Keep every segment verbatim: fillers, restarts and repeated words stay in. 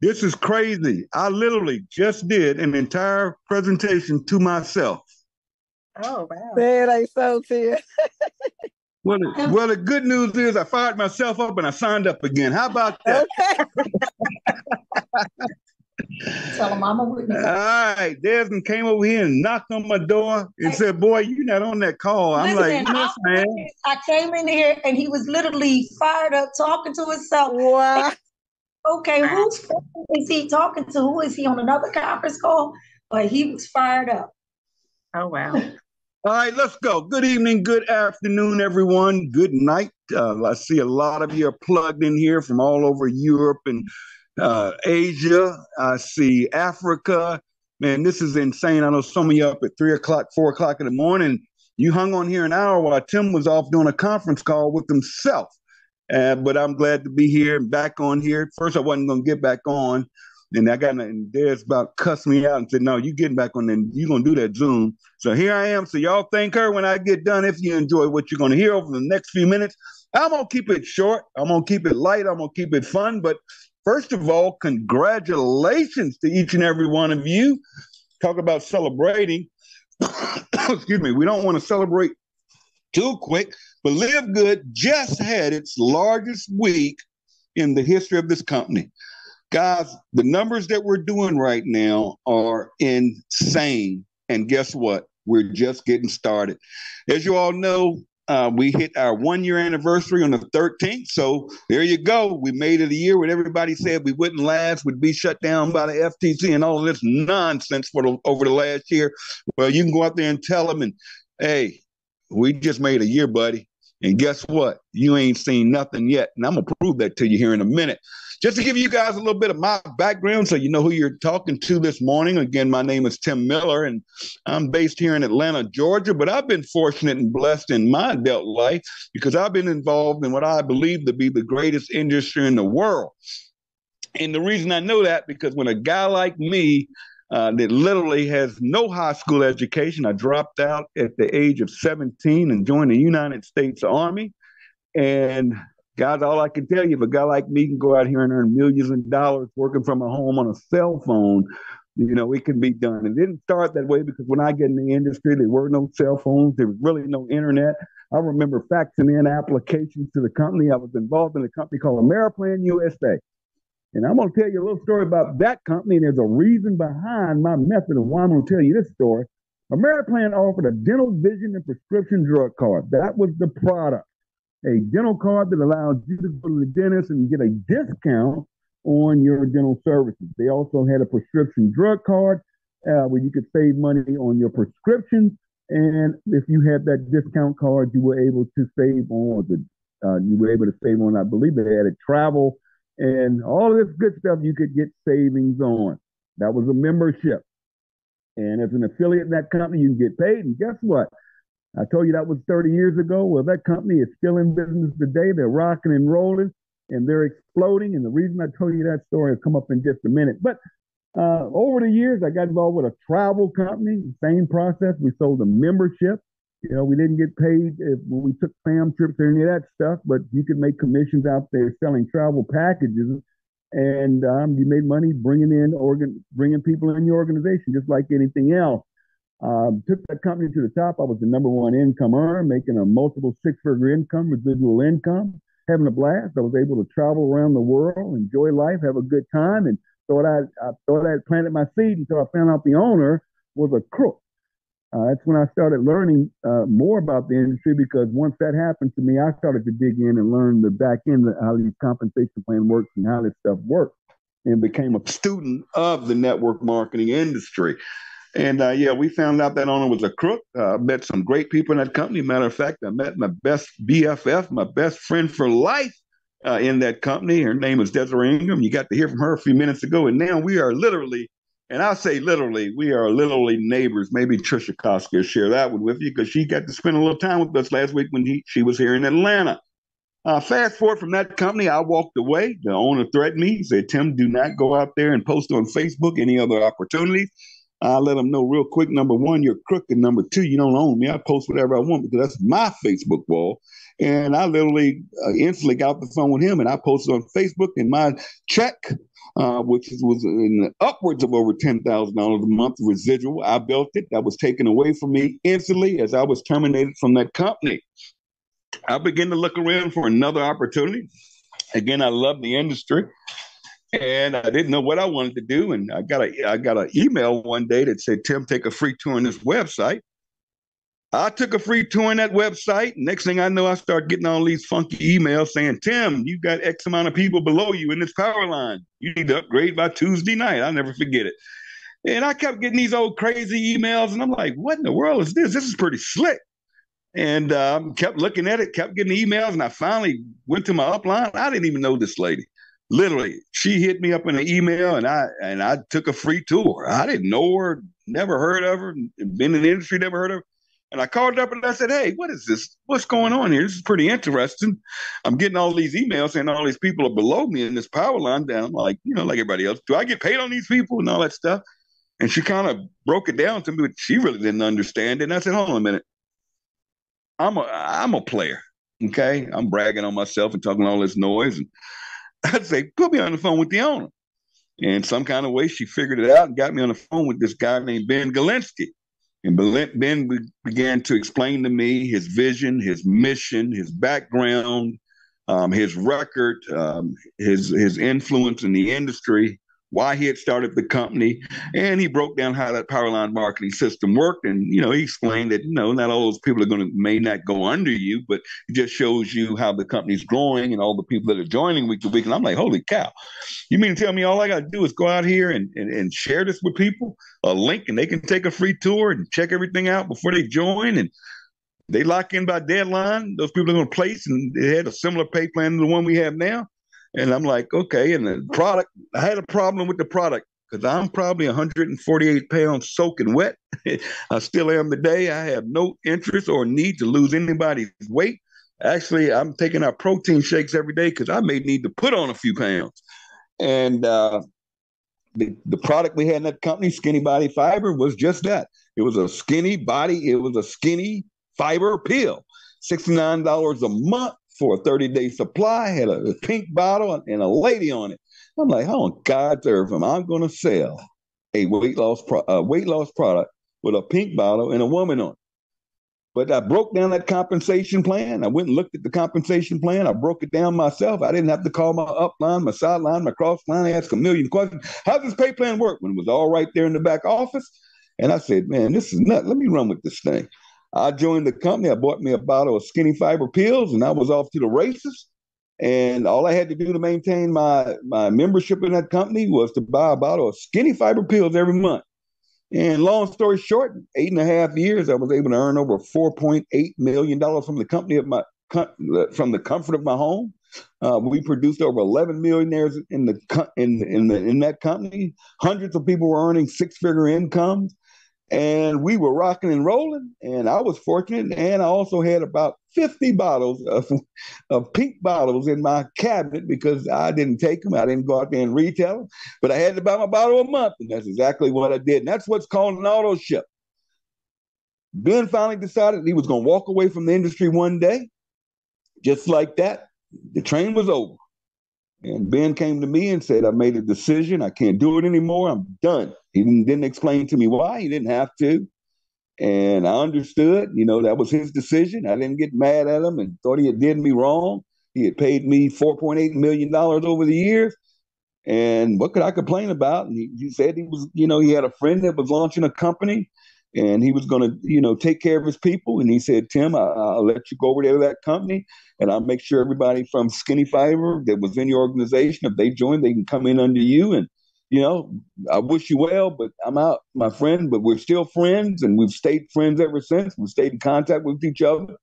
This is crazy. I literally just did an entire presentation to myself. Oh, wow. Man, I so serious. Well, well, the good news is I fired myself up and I signed up again. How about that? Tell them I'm a witness. All right. Desmond came over here and knocked on my door and said, boy, you're not on that call. I'm Listen, like, yes, I, man. I came in here and he was literally fired up talking to himself. Wow. Okay, who's is he talking to? Who is he on another conference call? But he was fired up. Oh, wow. All right, let's go. Good evening, good afternoon, everyone. Good night. Uh, I see a lot of you are plugged in here from all over Europe and uh, Asia. I see Africa. Man, this is insane. I know some of you up at three o'clock, four o'clock in the morning. You hung on here an hour while Tim was off doing a conference call with himself. Uh, but I'm glad to be here and back on here. First, I wasn't going to get back on. And I got and Dez about cussed me out and said, no, you getting back on and you're going to do that Zoom. So here I am. So y'all thank her when I get done. If you enjoy what you're going to hear over the next few minutes, I'm going to keep it short. I'm going to keep it light. I'm going to keep it fun. But first of all, congratulations to each and every one of you. Talk about celebrating. Excuse me. We don't want to celebrate too quick. But LiveGood just had its largest week in the history of this company. Guys, the numbers that we're doing right now are insane. And guess what? We're just getting started. As you all know, uh, we hit our one-year anniversary on the thirteenth. So there you go. We made it a year when everybody said we wouldn't last, we'd be shut down by the F T C and all of this nonsense for the, over the last year. Well, you can go out there and tell them, and hey, we just made a year, buddy. And guess what? You ain't seen nothing yet. And I'm going to prove that to you here in a minute. Just to give you guys a little bit of my background so you know who you're talking to this morning. Again, my name is Tim Miller, and I'm based here in Atlanta, Georgia. But I've been fortunate and blessed in my adult life because I've been involved in what I believe to be the greatest industry in the world. And the reason I know that, because when a guy like me Uh, that literally has no high school education. I dropped out at the age of seventeen and joined the United States Army. And guys, all I can tell you, if a guy like me can go out here and earn millions of dollars working from a home on a cell phone, you know, it can be done. It didn't start that way because when I get in the industry, there were no cell phones. There was really no internet. I remember faxing in applications to the company. I was involved in a company called AmeriPlan U S A. And I'm going to tell you a little story about that company, and there's a reason behind my method of why I'm going to tell you this story. AmeriPlan offered a dental, vision, and prescription drug card. That was the product, a dental card that allows you to go to the dentist and get a discount on your dental services. They also had a prescription drug card uh, where you could save money on your prescriptions, and if you had that discount card, you were able to save on the uh, you were able to save on, I believe, they added travel. And all of this good stuff you could get savings on. That was a membership. And as an affiliate in that company, you can get paid. And guess what? I told you that was thirty years ago. Well, that company is still in business today. They're rocking and rolling, and they're exploding. And the reason I told you that story will come up in just a minute. But uh, over the years, I got involved with a travel company. Same process. We sold a membership. You know, we didn't get paid if, when we took fam trips or any of that stuff, but you could make commissions out there selling travel packages, and um, you made money bringing in organ, bringing people in your organization, just like anything else. Um, took that company to the top. I was the number one income earner, making a multiple six-figure income, residual income, having a blast. I was able to travel around the world, enjoy life, have a good time, and thought I, I thought I had planted my seed until I found out the owner was a crook. Uh, that's when I started learning uh, more about the industry, because once that happened to me, I started to dig in and learn the back end of how these compensation plan works and how this stuff works, and became a student of the network marketing industry. And uh, yeah, we found out that owner was a crook. Uh, I met some great people in that company. Matter of fact, I met my best B F F, my best friend for life uh, in that company. Her name is Desiree Ingram. You got to hear from her a few minutes ago. And now we are literally And I say literally, we are literally neighbors. Maybe Trisha Koska will share that one with you, because she got to spend a little time with us last week when he, she was here in Atlanta. Uh, fast forward from that company, I walked away. The owner threatened me. He said, Tim, do not go out there and post on Facebook any other opportunities. I let him know real quick, number one, you're a crook, and number two, you don't own me. I post whatever I want because that's my Facebook wall. And I literally uh, instantly got the phone with him, and I posted on Facebook, and my check uh, which was in upwards of over ten thousand dollars a month residual. I built it. That was taken away from me instantly as I was terminated from that company. I began to look around for another opportunity. Again, I love the industry. And I didn't know what I wanted to do. And I got a, I got an email one day that said, Tim, take a free tour on this website. I took a free tour on that website. Next thing I know, I start getting all these funky emails saying, Tim, you've got X amount of people below you in this power line. You need to upgrade by Tuesday night. I'll never forget it. And I kept getting these old crazy emails. And I'm like, what in the world is this? This is pretty slick. And um, kept looking at it, kept getting emails. And I finally went to my upline. I didn't even know this lady. Literally, she hit me up in an email, and I and I took a free tour. I didn't know her, never heard of her, been in the industry, never heard of her. And I called her up and I said, hey, what is this? What's going on here? This is pretty interesting. I'm getting all these emails saying all these people are below me in this power line down. I'm like, you know, like everybody else, do I get paid on these people and all that stuff? And she kind of broke it down to me, but she really didn't understand it. And I said, hold on a minute. I'm a I'm a player, okay? I'm bragging on myself and talking all this noise, and I'd say, put me on the phone with the owner. And some kind of way, she figured it out and got me on the phone with this guy named Ben Galinsky. And Ben began to explain to me his vision, his mission, his background, um, his record, um, his, his influence in the industry, why he had started the company. And he broke down how that Powerline marketing system worked. And, you know, he explained that, you know, not all those people are going to may not go under you, but it just shows you how the company's growing and all the people that are joining week to week. And I'm like, holy cow, you mean to tell me all I got to do is go out here and, and, and share this with people, a link, and they can take a free tour and check everything out before they join. And they lock in by deadline. Those people are going to place, and they had a similar pay plan to the one we have now. And I'm like, okay. And the product, I had a problem with the product because I'm probably one hundred forty-eight pounds soaking wet. I still am today. I have no interest or need to lose anybody's weight. Actually, I'm taking our protein shakes every day because I may need to put on a few pounds. And uh, the, the product we had in that company, Skinny Body Fiber, was just that. It was a skinny body. It was a skinny fiber pill, sixty-nine dollars a month. For a thirty-day supply, had a pink bottle and a lady on it. I'm like, oh, God's earth, I'm going to sell a weight loss pro- a weight loss product with a pink bottle and a woman on it. But I broke down that compensation plan. I went and looked at the compensation plan. I broke it down myself. I didn't have to call my upline, my sideline, my crossline, ask a million questions. How does this pay plan work? When it was all right there in the back office. And I said, man, this is nuts. Let me run with this thing. I joined the company. I bought me a bottle of Skinny Fiber pills, and I was off to the races. And all I had to do to maintain my, my membership in that company was to buy a bottle of Skinny Fiber pills every month. And long story short, eight and a half years, I was able to earn over four point eight million dollars from the company of my from the comfort of my home. Uh, we produced over eleven millionaires in the in in, the, in that company. Hundreds of people were earning six-figure incomes. And we were rocking and rolling, and I was fortunate. And I also had about fifty bottles of, of pink bottles in my cabinet because I didn't take them. I didn't go out there and retail them, but I had to buy my bottle a month, and that's exactly what I did. And that's what's called an auto ship. Ben finally decided he was going to walk away from the industry one day. Just like that, the train was over. And Ben came to me and said, I made a decision. I can't do it anymore. I'm done. He didn't, didn't explain to me why. He didn't have to. And I understood, you know, that was his decision. I didn't get mad at him and thought he had did me wrong. He had paid me four point eight million dollars over the years. And what could I complain about? And he, he said he was, you know, he had a friend that was launching a company and he was going to, you know, take care of his people. And he said, Tim, I, I'll let you go over there to that company and I'll make sure everybody from Skinny Fiber that was in your organization, if they join, they can come in under you. And, you know, I wish you well, but I'm out, my friend, but we're still friends and we've stayed friends ever since. We've stayed in contact with each other.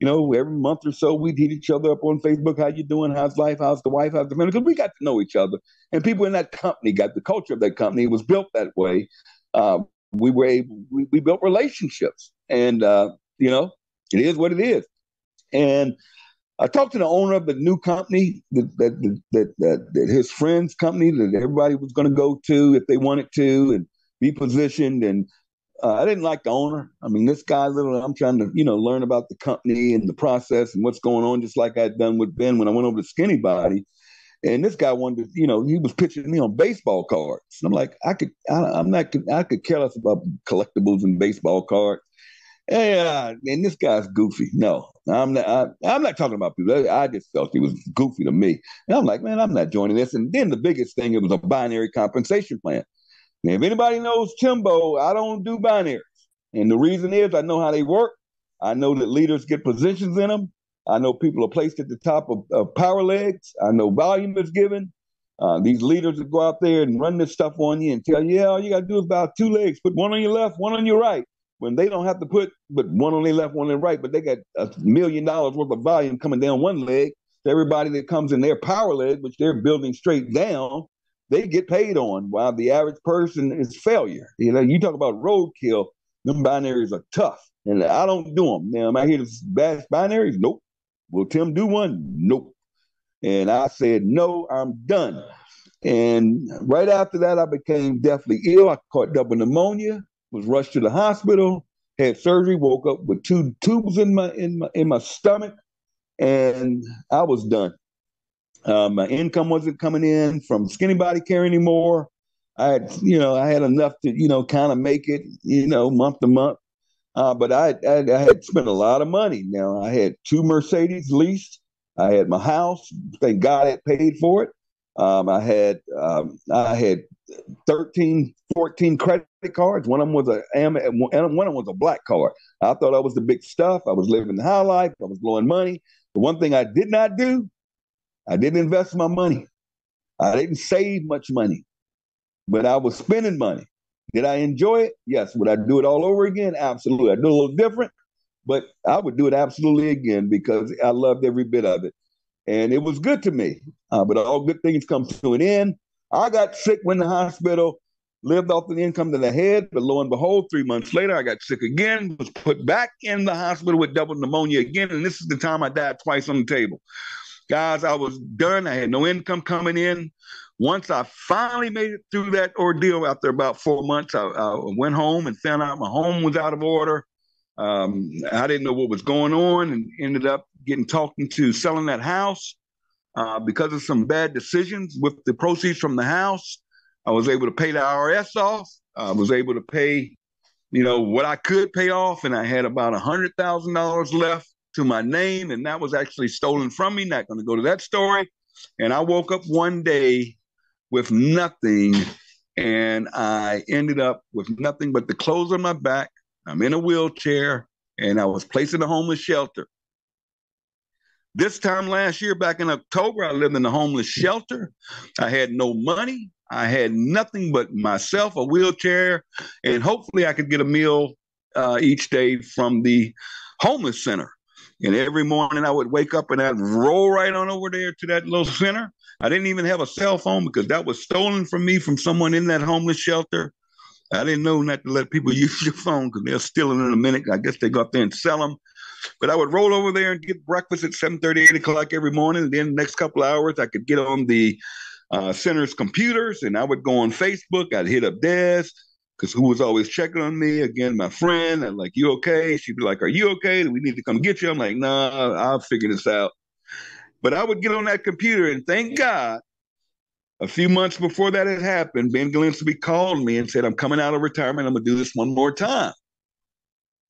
You know, every month or so we'd hit each other up on Facebook. How you doing? How's life? How's the wife? How's the family? Because we got to know each other. And people in that company got the culture of that company. It was built that way. Uh, we were able, we, we built relationships and, uh, you know, it is what it is. And I talked to the owner of the new company, that that that, that, that his friend's company that everybody was going to go to if they wanted to and be positioned. And uh, I didn't like the owner. I mean, this guy, literally, I'm trying to, you know, learn about the company and the process and what's going on, just like I'd done with Ben when I went over to Skinny Body. And this guy wanted to, you know, he was pitching me on baseball cards. And I'm like, I could, I, I'm not, I could care less about collectibles and baseball cards. Yeah, and this guy's goofy. No, I'm not. I, I'm not talking about people. I just felt he was goofy to me, and I'm like, man, I'm not joining this. And then the biggest thing, it was a binary compensation plan. Now, if anybody knows Timbo, I don't do binaries, and the reason is I know how they work. I know that leaders get positions in them. I know people are placed at the top of, of power legs. I know volume is given. Uh, these leaders that go out there and run this stuff on you and tell you, yeah, all you got to do is bow two legs, put one on your left, one on your right. When they don't have to put but one on their left, one on their right, but they got a million dollars worth of volume coming down one leg. So everybody that comes in their power leg, which they're building straight down, they get paid on, while the average person is failure. You know, you talk about roadkill, them binaries are tough, and I don't do them. Now, am I here to bash binaries? Nope. Will Tim do one? Nope. And I said, no, I'm done. And right after that, I became deathly ill. I caught double pneumonia. Was rushed to the hospital, had surgery, woke up with two tubes in my in my in my stomach, and I was done. Uh, my income wasn't coming in from Skinny Body Care anymore. I had, you know, I had enough to, you know, kind of make it, you know, month to month. Uh, but I, I I had spent a lot of money. Now I had two Mercedes leased. I had my house. Thank God I had paid for it. Um, I had um, I had thirteen, fourteen credit cards. One of them was a and one of them was a black card. I thought I was the big stuff. I was living the high life. I was blowing money. The one thing I did not do, I didn't invest my money. I didn't save much money, but I was spending money. Did I enjoy it? Yes. Would I do it all over again? Absolutely. I do a little different, but I would do it absolutely again because I loved every bit of it. And it was good to me, uh, but all good things come to an end. I got sick, went to the hospital, lived off the income that I had, but lo and behold, three months later, I got sick again, was put back in the hospital with double pneumonia again, and this is the time I died twice on the table. Guys, I was done. I had no income coming in. Once I finally made it through that ordeal after about four months, I, I went home and found out my home was out of order. Um, I didn't know what was going on and ended up getting talked into selling that house uh, because of some bad decisions with the proceeds from the house. I was able to pay the I R S off. I was able to pay, you know, what I could pay off. And I had about one hundred thousand dollars left to my name. And that was actually stolen from me. Not going to go to that story. And I woke up one day with nothing. And I ended up with nothing but the clothes on my back. I'm in a wheelchair, and I was placed in a homeless shelter. This time last year, back in October, I lived in a homeless shelter. I had no money. I had nothing but myself, a wheelchair, and hopefully I could get a meal uh, each day from the homeless center. And every morning I would wake up and I'd roll right on over there to that little center. I didn't even have a cell phone because that was stolen from me from someone in that homeless shelter. I didn't know not to let people use your phone because they'll steal it in a minute. I guess they go up there and sell them. But I would roll over there and get breakfast at seven thirty, eight o'clock every morning. And then the next couple of hours, I could get on the uh, center's computers, and I would go on Facebook. I'd hit up Des because who was always checking on me. Again, my friend, I'm like, you okay? She'd be like, are you okay? Do we need to come get you? I'm like, nah, I'll figure this out. But I would get on that computer, and thank God, a few months before that had happened, Ben Galinsky called me and said, I'm coming out of retirement. I'm going to do this one more time.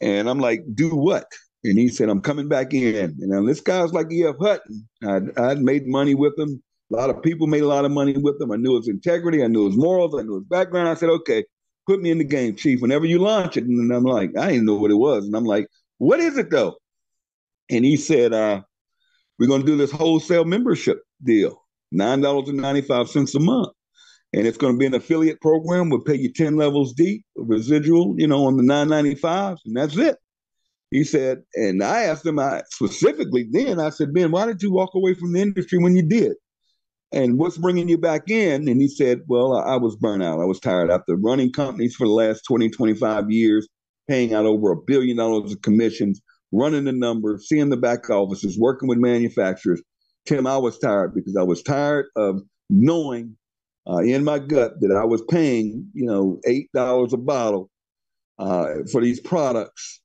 And I'm like, do what? And he said, I'm coming back in. And now this guy was like E F. Hutton. I'd, I'd made money with him. A lot of people made a lot of money with him. I knew his integrity. I knew his morals. I knew his background. I said, okay, put me in the game, Chief, whenever you launch it. And I'm like, I didn't know what it was. And I'm like, what is it, though? And he said, uh, we're going to do this wholesale membership deal. nine dollars and ninety-five cents a month. And it's going to be an affiliate program. We'll pay you ten levels deep, residual, you know, on the nine ninety-fives, and that's it. He said, and I asked him I, specifically then, I said, Ben, why did you walk away from the industry when you did? And what's bringing you back in? And he said, well, I, I was burnt out. I was tired after running companies for the last twenty, twenty-five years, paying out over a billion dollars of commissions, running the numbers, seeing the back offices, working with manufacturers. Tim, I was tired because I was tired of knowing uh, in my gut that I was paying, you know, eight dollars a bottle uh, for these products,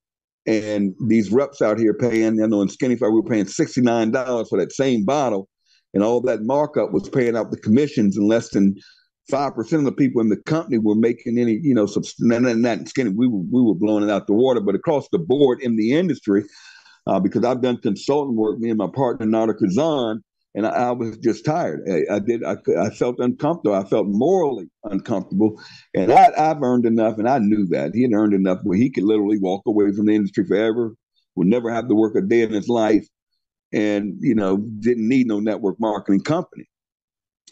and these reps out here paying, you know, in Skinny Fat, we were paying sixty-nine dollars for that same bottle. and all that markup was paying out the commissions, and less than five percent of the people in the company were making any, you know, substan- not, not skinny. We were we were blowing it out the water, but across the board in the industry, uh, because I've done consulting work, me and my partner Nader Kazan, and I, I was just tired. I, I did. I, I felt uncomfortable. I felt morally uncomfortable, and I, I've earned enough, and I knew that he had earned enough where he could literally walk away from the industry forever, would never have to work a day in his life, and you know, didn't need no network marketing company.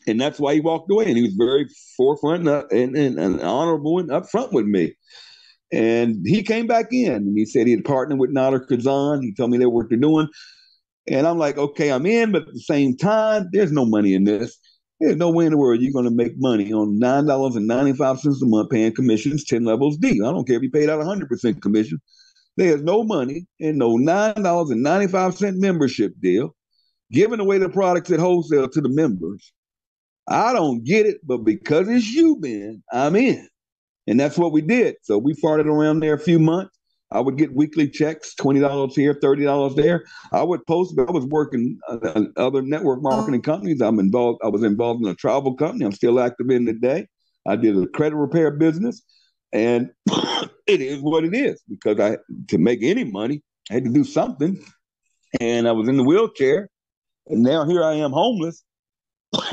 And that's why he walked away. And he was very forefront and, and, and honorable and upfront with me. And he came back in and he said he had partnered with Nader Kazan. He told me they were what they're doing. And I'm like, okay, I'm in. But at the same time, there's no money in this. There's no way in the world you're going to make money on nine dollars and ninety-five cents a month paying commissions, ten levels deep. I don't care if you paid out one hundred percent commission. There's no money in no nine dollars and ninety-five cents membership deal, giving away the products at wholesale to the members. I don't get it, but because it's you, Ben, I'm in. And that's what we did. So we farted around there a few months. I would get weekly checks, twenty dollars here, thirty dollars there. I would post, but I was working uh, other network marketing companies. I'm involved. I was involved in a travel company. I'm still active in today. I did a credit repair business. And it is what it is, because I to make any money, I had to do something. And I was in the wheelchair. And now here I am homeless.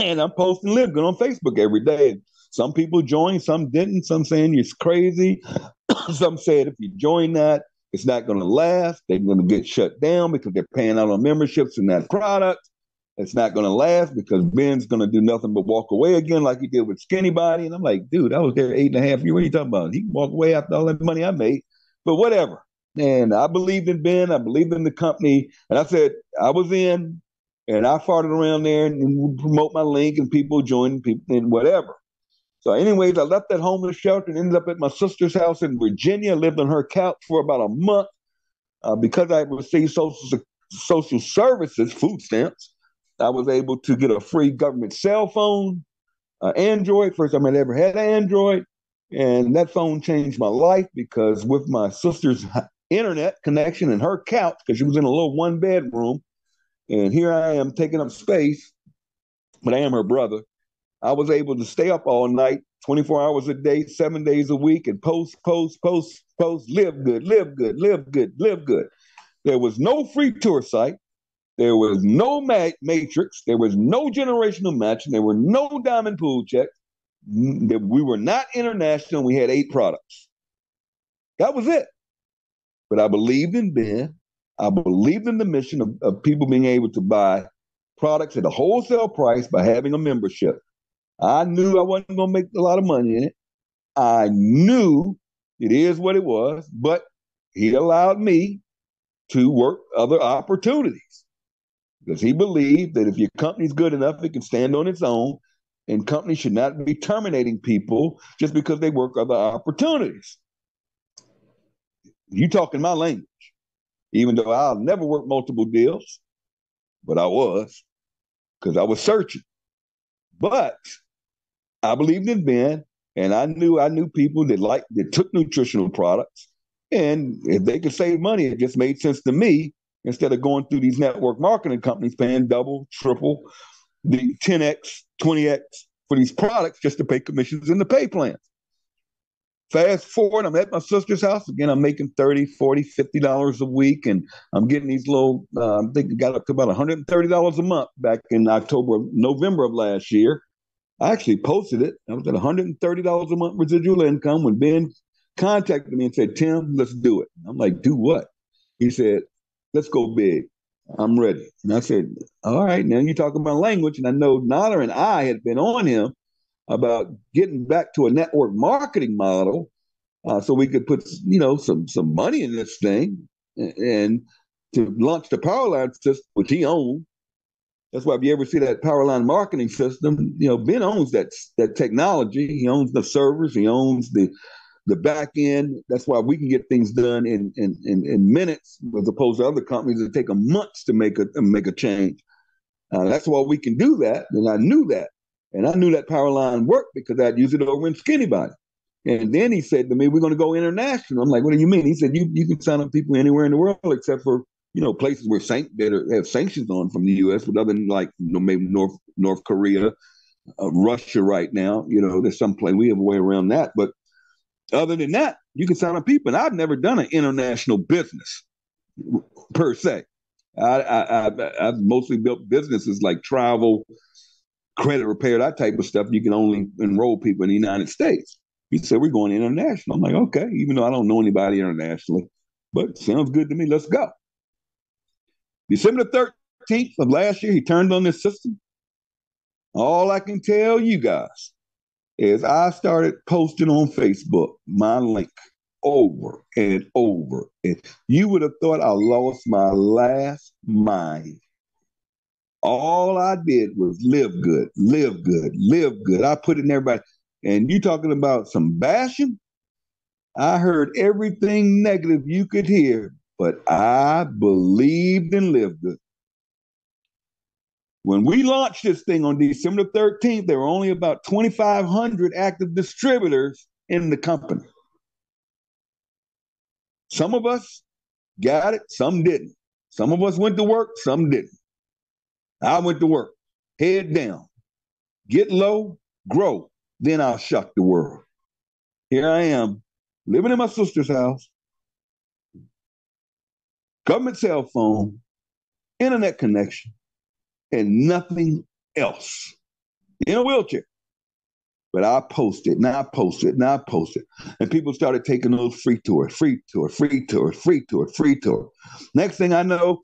And I'm posting LiveGood on Facebook every day. Some people joined, some didn't. Some saying it's crazy. Some said if you join that, it's not going to last. They're going to get shut down because they're paying out on memberships and that product. It's not going to last because Ben's going to do nothing but walk away again like he did with Skinny Body. And I'm like, dude, I was there eight and a half years. What are you talking about? He can walk away after all that money I made. But whatever. And I believed in Ben. I believed in the company. And I said I was in. And I farted around there and would promote my link and people joined people and whatever. So anyways, I left that homeless shelter and ended up at my sister's house in Virginia, lived on her couch for about a month uh, because I received social, social services, food stamps. I was able to get a free government cell phone, uh, Android. First time I'd ever had an Android. And that phone changed my life because with my sister's internet connection and her couch, because she was in a little one bedroom, and here I am taking up space, but I am her brother. I was able to stay up all night, twenty-four hours a day, seven days a week, and post, post, post, post, live good, live good, live good, live good. There was no free tour site. There was no ma- matrix. There was no generational matching. There were no diamond pool checks. We were not international. We had eight products. That was it. But I believed in Ben. I believed in the mission of, of people being able to buy products at a wholesale price by having a membership. I knew I wasn't going to make a lot of money in it. I knew it is what it was, but he allowed me to work other opportunities because he believed that if your company's good enough, it can stand on its own, and companies should not be terminating people just because they work other opportunities. You talking my language. Even though I'll never work multiple deals, but I was, because I was searching. But I believed in Ben, and I knew I knew people that liked that took nutritional products, and if they could save money, it just made sense to me instead of going through these network marketing companies paying double, triple, the ten X, twenty X for these products just to pay commissions in the pay plans. Fast forward, I'm at my sister's house again. I'm making thirty, forty, fifty dollars a week, and I'm getting these little. Uh, I think it got up to about one hundred thirty dollars a month back in October, November of last year. I actually posted it. I was at one hundred thirty dollars a month residual income when Ben contacted me and said, "Tim, let's do it." I'm like, "Do what?" He said, "Let's go big. I'm ready." And I said, "All right, now you're talking about language," and I know Nader and I had been on him about getting back to a network marketing model uh, so we could put, you know, some some money in this thing and, and to launch the Powerline system, which he owned. That's why if you ever see that Powerline marketing system, you know, Ben owns that that technology. He owns the servers. He owns the the back end. That's why we can get things done in in in, in minutes as opposed to other companies that take them months to make a make a change. Uh, that's why we can do that, and I knew that. And I knew that power line worked because I'd use it over in Skinny Body. And then he said to me, "We're going to go international." I'm like, "What do you mean?" He said, you, you can sign up people anywhere in the world except for you know, places where san- that are, have sanctions on from the U S, but other than like, you know, maybe North North Korea, uh, Russia right now, you know, there's some place we have a way around that. But other than that, you can sign up people. And I've never done an international business per se. I, I, I, I've mostly built businesses like travel, credit repair, that type of stuff. You can only enroll people in the United States. He said, we're going international. I'm like, okay, even though I don't know anybody internationally, but sounds good to me. Let's go. December thirteenth of last year, he turned on this system. All I can tell you guys is I started posting on Facebook my link over and over. And you would have thought I lost my last mind. All I did was live good, live good, live good. I put it in everybody. And you talking about some bashing? I heard everything negative you could hear, but I believed and lived good. When we launched this thing on December thirteenth, there were only about twenty-five hundred active distributors in the company. Some of us got it, some didn't. Some of us went to work, some didn't. I went to work, head down, get low, grow, then I'll shock the world. Here I am, living in my sister's house, government cell phone, internet connection, and nothing else, in a wheelchair. But I posted, and I posted, and I posted. And people started taking those free tours, free tour, free tour, free tour, free tour. Next thing I know,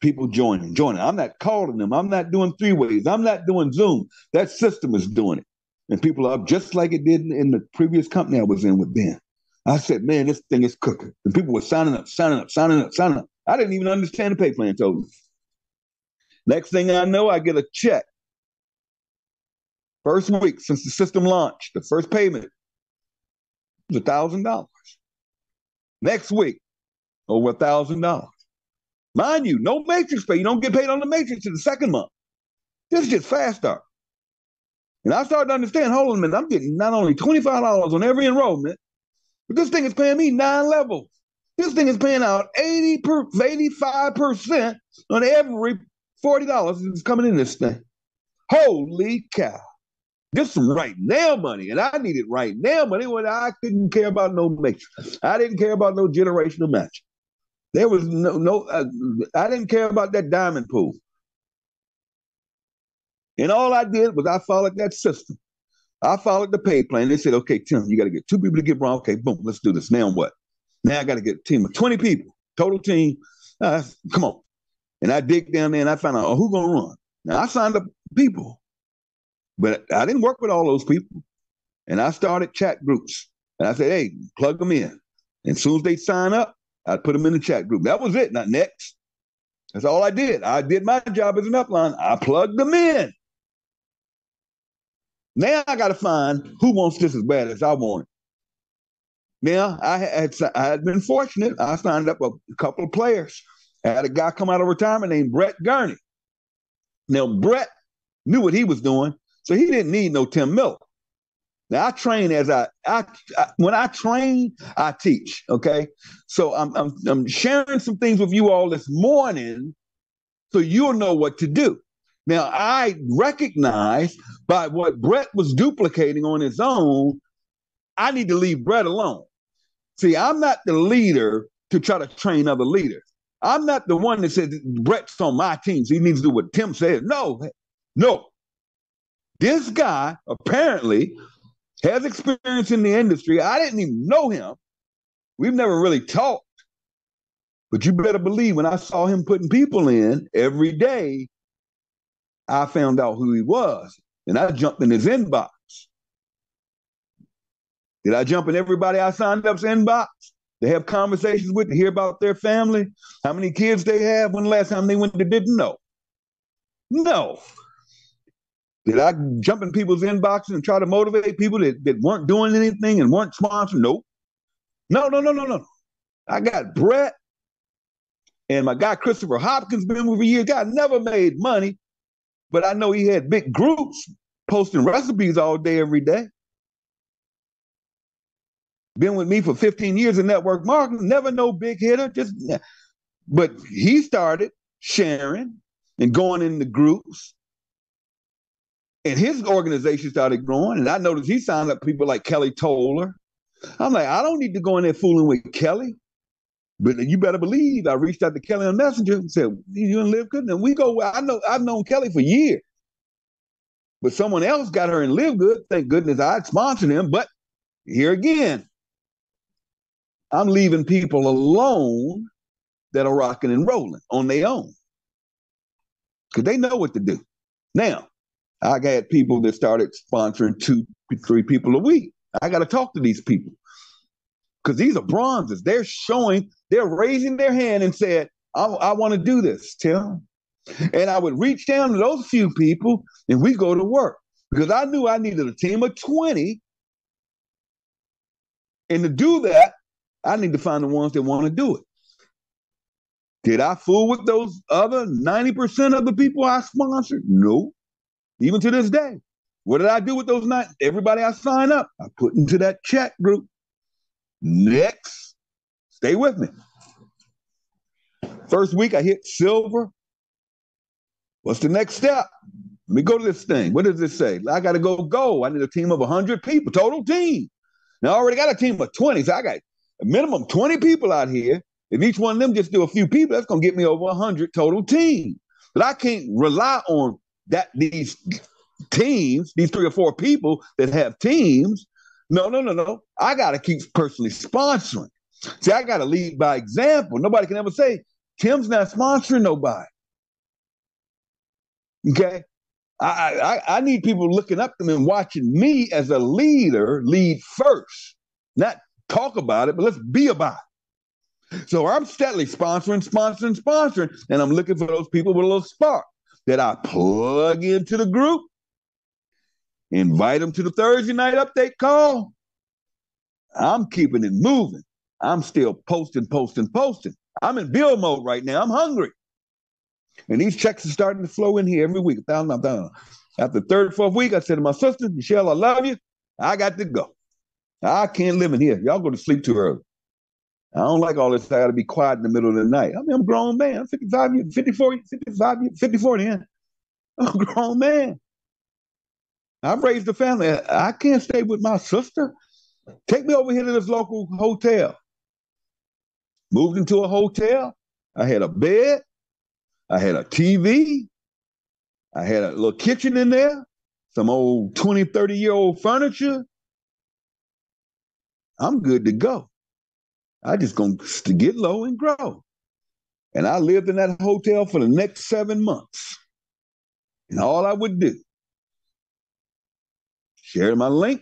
people joining, joining. I'm not calling them. I'm not doing three ways. I'm not doing Zoom. That system is doing it. And people are just like it did in the previous company I was in with Ben. I said, man, this thing is cooking. And people were signing up, signing up, signing up, signing up. I didn't even understand the pay plan totally. Next thing I know, I get a check. First week since the system launched, the first payment was one thousand dollars. Next week, over one thousand dollars. Mind you, no matrix pay. You don't get paid on the matrix in the second month. This is just fast start. And I started to understand, hold on a minute, I'm getting not only twenty-five dollars on every enrollment, but this thing is paying me nine levels. This thing is paying out eighty per, eighty-five percent on every forty dollars that's coming in this thing. Holy cow. This is some right now money, and I needed right now money when I didn't care about no matrix. I didn't care about no generational match. There was no, no uh, I didn't care about that diamond pool. And all I did was I followed that system. I followed the pay plan. They said, okay, Tim, you got to get two people to get wrong. Okay, boom, let's do this. Now what? Now I got to get a team of twenty people, total team. Uh, come on. And I dig down there and I found out, oh, who's going to run? Now, I signed up people, but I didn't work with all those people. And I started chat groups. And I said, hey, plug them in. And as soon as they sign up, I put them in the chat group. That was it, not next. That's all I did. I did my job as an upline. I plugged them in. Now I got to find who wants this as bad as I want it. Now, I had, I had been fortunate. I signed up a couple of players. I had a guy come out of retirement named Brett Gurney. Now, Brett knew what he was doing, so he didn't need no Tim Miller. Now, I train as I, I, I when I train, I teach, okay? So I'm, I'm, I'm sharing some things with you all this morning so you'll know what to do. Now, I recognize by what Brett was duplicating on his own, I need to leave Brett alone. See, I'm not the leader to try to train other leaders. I'm not the one that said Brett's on my team, so he needs to do what Tim says. No, no. This guy apparently has experience in the industry. I didn't even know him. We've never really talked. But you better believe when I saw him putting people in every day, I found out who he was, and I jumped in his inbox. Did I jump in everybody I signed up's inbox to have conversations with, to hear about their family, how many kids they have, when the last time they went to didn't know? No. Did I jump in people's inboxes and try to motivate people that, that weren't doing anything and weren't sponsored? Nope. No, no, no, no, no. I got Brett and my guy Christopher Hopkins been with me for years. Guy never made money, but I know he had big groups posting recipes all day, every day. Been with me for fifteen years in network marketing, never no big hitter, just But he started sharing and going into groups. And his organization started growing. And I noticed he signed up people like Kelly Toler. I'm like, I don't need to go in there fooling with Kelly. But you better believe I reached out to Kelly on Messenger and said, you and LiveGood? And we go, I know, I've known Kelly for years. But someone else got her in LiveGood. Thank goodness I sponsored him. But here again, I'm leaving people alone that are rocking and rolling on their own. Because they know what to do. Now, I got people that started sponsoring two, three people a week. I got to talk to these people. Because these are bronzes. They're showing, they're raising their hand and said, I, I want to do this, Tim. And I would reach down to those few people and we go to work. Because I knew I needed a team of twenty. And to do that, I need to find the ones that want to do it. Did I fool with those other ninety percent of the people I sponsored? No. Even to this day. What did I do with those nine? Everybody I signed up, I put into that chat group. Next, stay with me. First week I hit silver. What's the next step? Let me go to this thing. What does this say? I got to go gold. I need a team of one hundred people, total team. Now I already got a team of twenty, so I got a minimum twenty people out here. If each one of them just do a few people, that's going to get me over one hundred total team. But I can't rely on that these teams, these three or four people that have teams. No, no, no, no. I got to keep personally sponsoring. See, I got to lead by example. Nobody can ever say, Tim's not sponsoring nobody. Okay? I, I, I need people looking up to me and watching me as a leader lead first. Not talk about it, but let's be about it. So I'm steadily sponsoring, sponsoring, sponsoring, and I'm looking for those people with a little spark that I plug into the group. Invite them to the Thursday night update call. I'm keeping it moving. I'm still posting, posting, posting. I'm in build mode right now. I'm hungry. And these checks are starting to flow in here every week. Down, down, down. After the third, fourth week, I said to my sister, Michelle, I love you. I got to go. I can't live in here. Y'all go to sleep too early. I don't like all this. I got to be quiet in the middle of the night. I mean, I'm a grown man. I'm fifty-five years, fifty-four, fifty-five years, fifty-four then. I'm a grown man. I've raised a family. I can't stay with my sister. Take me over here to this local hotel. Moved into a hotel. I had a bed. I had a T V. I had a little kitchen in there. Some old twenty, thirty-year-old furniture. I'm good to go. I just going to get low and grow. And I lived in that hotel for the next seven months. And all I would do, share my link,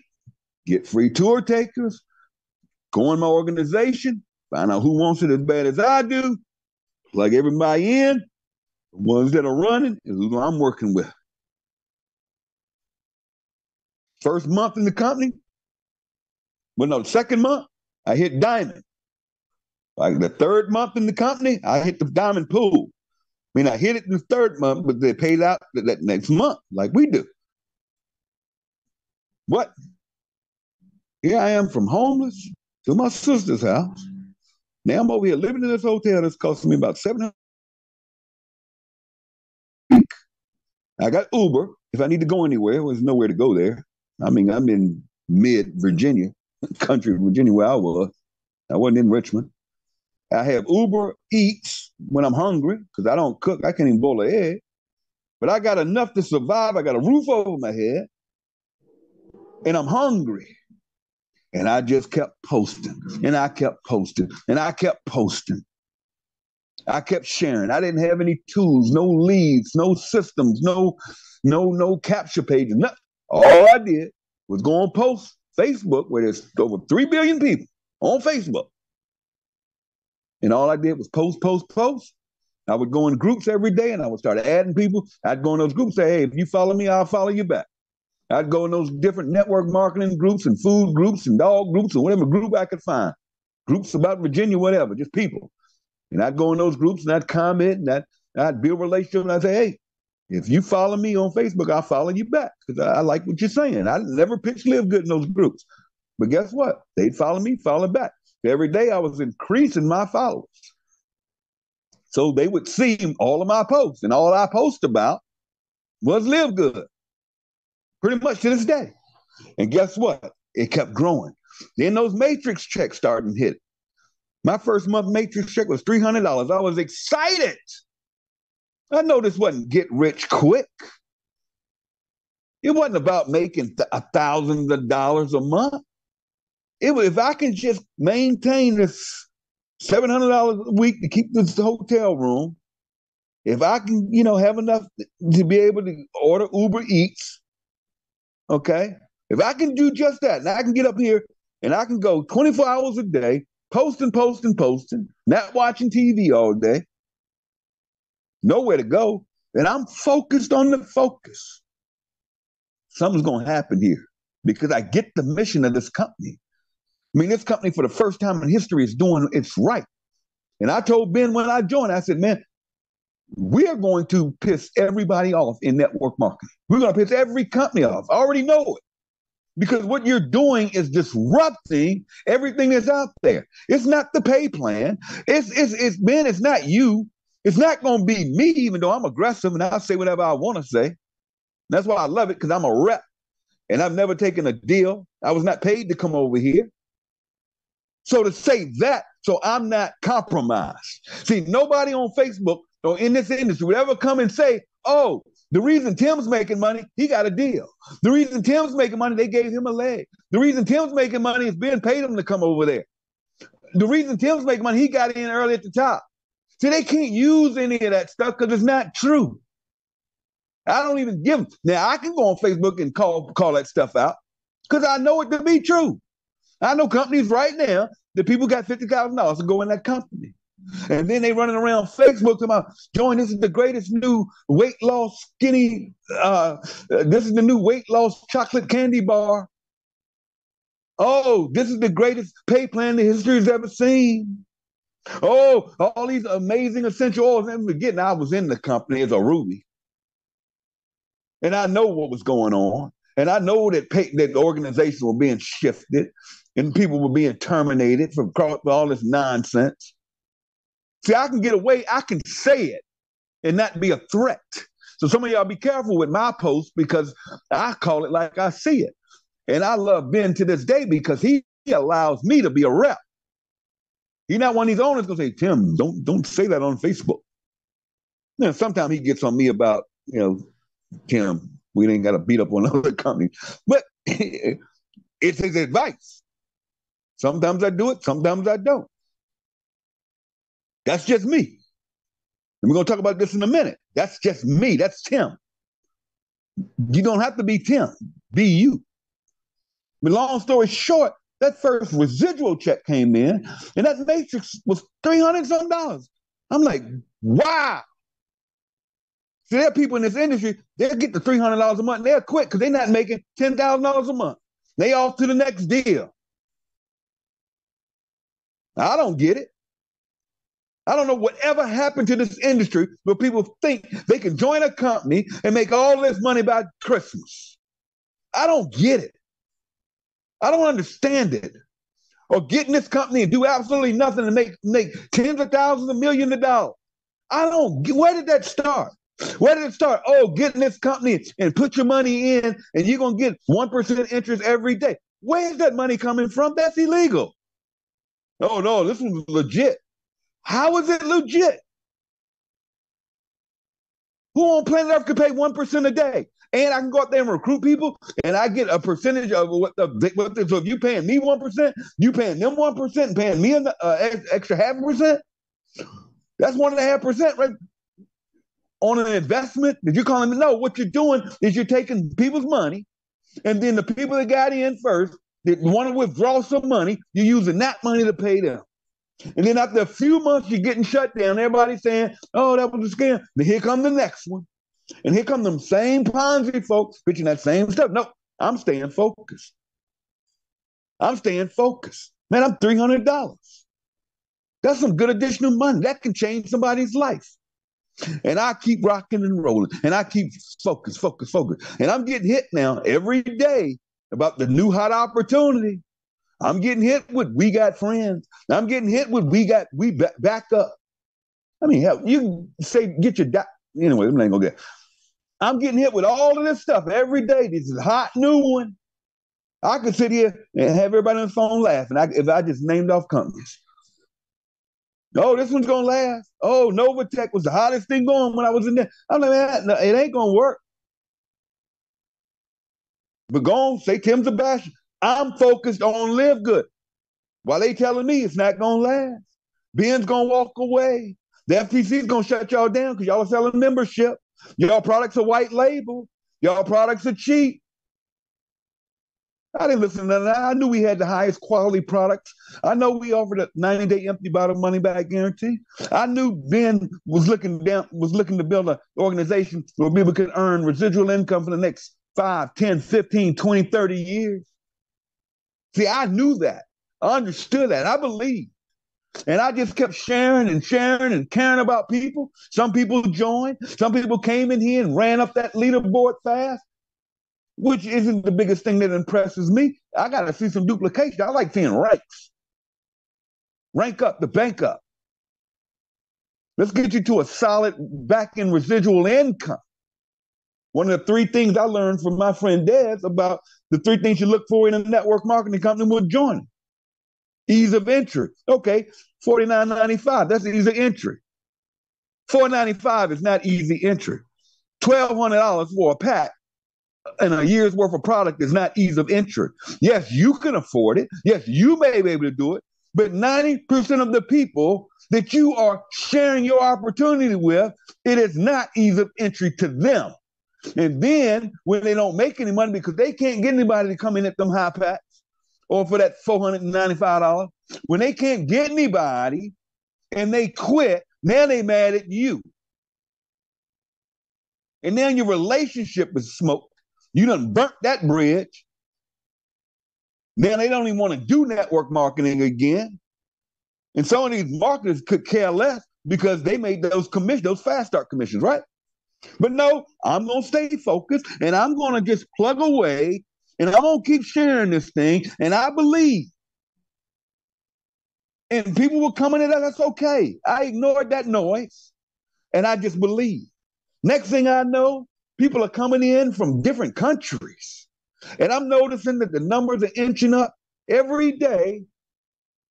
get free tour takers, go in my organization, find out who wants it as bad as I do, plug everybody in, the ones that are running is who I'm working with. First month in the company, well, no, the second month, I hit diamond. Like the third month in the company, I hit the diamond pool. I mean, I hit it in the third month, but they paid out that next month like we do. What? Here I am from homeless to my sister's house. Now I'm over here living in this hotel that's costing me about seven hundred dollars a week. I got Uber. If I need to go anywhere, there's nowhere to go there. I mean, I'm in mid-Virginia, country Virginia where I was. I wasn't in Richmond. I have Uber Eats when I'm hungry because I don't cook. I can't even boil an egg. But I got enough to survive. I got a roof over my head. And I'm hungry. And I just kept posting. And I kept posting. And I kept posting. I kept sharing. I didn't have any tools, no leads, no systems, no, no, no capture pages. Nothing. All I did was go on post Facebook where there's over three billion people on Facebook. And all I did was post, post, post. I would go in groups every day and I would start adding people. I'd go in those groups and say, hey, if you follow me, I'll follow you back. I'd go in those different network marketing groups and food groups and dog groups and whatever group I could find. Groups about Virginia, whatever, just people. And I'd go in those groups and I'd comment and I'd, I'd build relationships and I'd say, hey, if you follow me on Facebook, I'll follow you back because I, I like what you're saying. I never pitched LiveGood in those groups. But guess what? They'd follow me, follow back. Every day I was increasing my followers. So they would see all of my posts, and all I post about was Live Good, pretty much to this day. And guess what? It kept growing. Then those matrix checks started to hit. My first month matrix check was three hundred dollars. I was excited. I know this wasn't get rich quick. It wasn't about making th- thousands of dollars a month. It was, if I can just maintain this seven hundred dollars a week to keep this hotel room, if I can, you know, have enough to be able to order Uber Eats, okay? If I can do just that, and I can get up here and I can go twenty-four hours a day, posting, posting, posting, not watching T V all day, nowhere to go, and I'm focused on the focus, something's going to happen here because I get the mission of this company. I mean, this company for the first time in history is doing its right. And I told Ben when I joined, I said, man, we are going to piss everybody off in network marketing. We're going to piss every company off. I already know it. Because what you're doing is disrupting everything that's out there. It's not the pay plan. It's, it's, it's man, it's not you. It's not going to be me, even though I'm aggressive and I say whatever I want to say. That's why I love it, because I'm a rep and I've never taken a deal. I was not paid to come over here. So to say that, so I'm not compromised. See, nobody on Facebook or in this industry would ever come and say, oh, the reason Tim's making money, he got a deal. The reason Tim's making money, they gave him a leg. The reason Tim's making money is Ben paid him to come over there. The reason Tim's making money, he got in early at the top. See, they can't use any of that stuff because it's not true. I don't even give them. Now, I can go on Facebook and call, call that stuff out because I know it to be true. I know companies right now that people got fifty thousand dollars to go in that company. And then they running around Facebook talking about, Join, this is the greatest new weight loss skinny, uh, this is the new weight loss chocolate candy bar. Oh, this is the greatest pay plan the history has ever seen. Oh, all these amazing essential oils. And again, I was in the company as a Ruby. And I know what was going on. And I know that pay, that organizations were being shifted and people were being terminated for all this nonsense. See, I can get away. I can say it and not be a threat. So some of y'all be careful with my posts because I call it like I see it. And I love Ben to this day because he allows me to be a rep. He's not one of these owners going to say, Tim, don't, don't say that on Facebook. You know, sometimes he gets on me about, you know, Tim, we didn't got to beat up on other companies. But it's his advice. Sometimes I do it. Sometimes I don't. That's just me. And we're going to talk about this in a minute. That's just me. That's Tim. You don't have to be Tim. Be you. But long story short, that first residual check came in, and that matrix was three hundred dollars. I'm like, wow. See, there are people in this industry, they'll get the three hundred dollars a month, and they'll quit because they're not making ten thousand dollars a month. They off to the next deal. I don't get it. I don't know whatever happened to this industry where people think they can join a company and make all this money by Christmas. I don't get it. I don't understand it. Or get in this company and do absolutely nothing and make, make tens of thousands of millions of dollars. I don't get, where did that start? Where did it start? Oh, get in this company and put your money in and you're going to get one percent interest every day. Where's that money coming from? That's illegal. Oh, no, this was legit. How is it legit? Who on planet Earth could pay one percent a day? And I can go out there and recruit people, and I get a percentage of what the, what the so if you're paying me one percent, you paying them one percent, and paying me an uh, extra half percent? That's one and a half percent, right? On an investment that you're calling me. No, what you're doing is you're taking people's money, and then the people that got in first that want to withdraw some money, you're using that money to pay them. And then after a few months, you're getting shut down. Everybody's saying, oh, that was a scam. Then here comes the next one. And here come them same Ponzi folks pitching that same stuff. No, I'm staying focused. I'm staying focused. Man, I'm three hundred dollars. That's some good additional money. That can change somebody's life. And I keep rocking and rolling. And I keep focused, focused, focused. And I'm getting hit now every day about the new hot opportunity. I'm getting hit with we got friends. I'm getting hit with we got we back up. I mean, hell, you say get your doc. Anyway, I'm not gonna get. I'm getting hit with all of this stuff every day. This is a hot new one. I could sit here and have everybody on the phone laughing I, if I just named off companies. Oh, this one's gonna last. Oh, Novatech was the hottest thing going when I was in there. I'm like, man, no, it ain't gonna work. But go on, say Tim's a basher. I'm focused on LiveGood. While they telling me it's not gonna last. Ben's gonna walk away. The F T C's gonna shut y'all down because y'all are selling membership. Y'all products are white label. Y'all products are cheap. I didn't listen to that. I knew we had the highest quality products. I know we offered a ninety-day empty bottle money back guarantee. I knew Ben was looking down, was looking to build an organization where people could earn residual income for the next five, ten, fifteen, twenty, thirty years. See, I knew that. I understood that. I believed. And I just kept sharing and sharing and caring about people. Some people joined. Some people came in here and ran up that leaderboard fast, which isn't the biggest thing that impresses me. I got to see some duplication. I like seeing ranks. Rank up, the bank up. Let's get you to a solid back-end residual income. One of the three things I learned from my friend Des about the three things you look for in a network marketing company when joining. Ease of entry. Okay, forty-nine ninety-five, that's the ease of entry. four ninety-five is not easy entry. twelve hundred dollars for a pack and a year's worth of product is not ease of entry. Yes, you can afford it. Yes, you may be able to do it. But ninety percent of the people that you are sharing your opportunity with, it is not ease of entry to them. And then when they don't make any money because they can't get anybody to come in at them high packs or for that four hundred ninety-five dollars, when they can't get anybody and they quit, now they mad at you. And now your relationship is smoked. You done burnt that bridge. Now they don't even want to do network marketing again. And some of these marketers could care less because they made those commissions, those fast start commissions, right? But no, I'm going to stay focused and I'm going to just plug away and I'm going to keep sharing this thing. And I believe. And people were coming at us, that's okay. I ignored that noise and I just believe. Next thing I know, people are coming in from different countries. And I'm noticing that the numbers are inching up every day.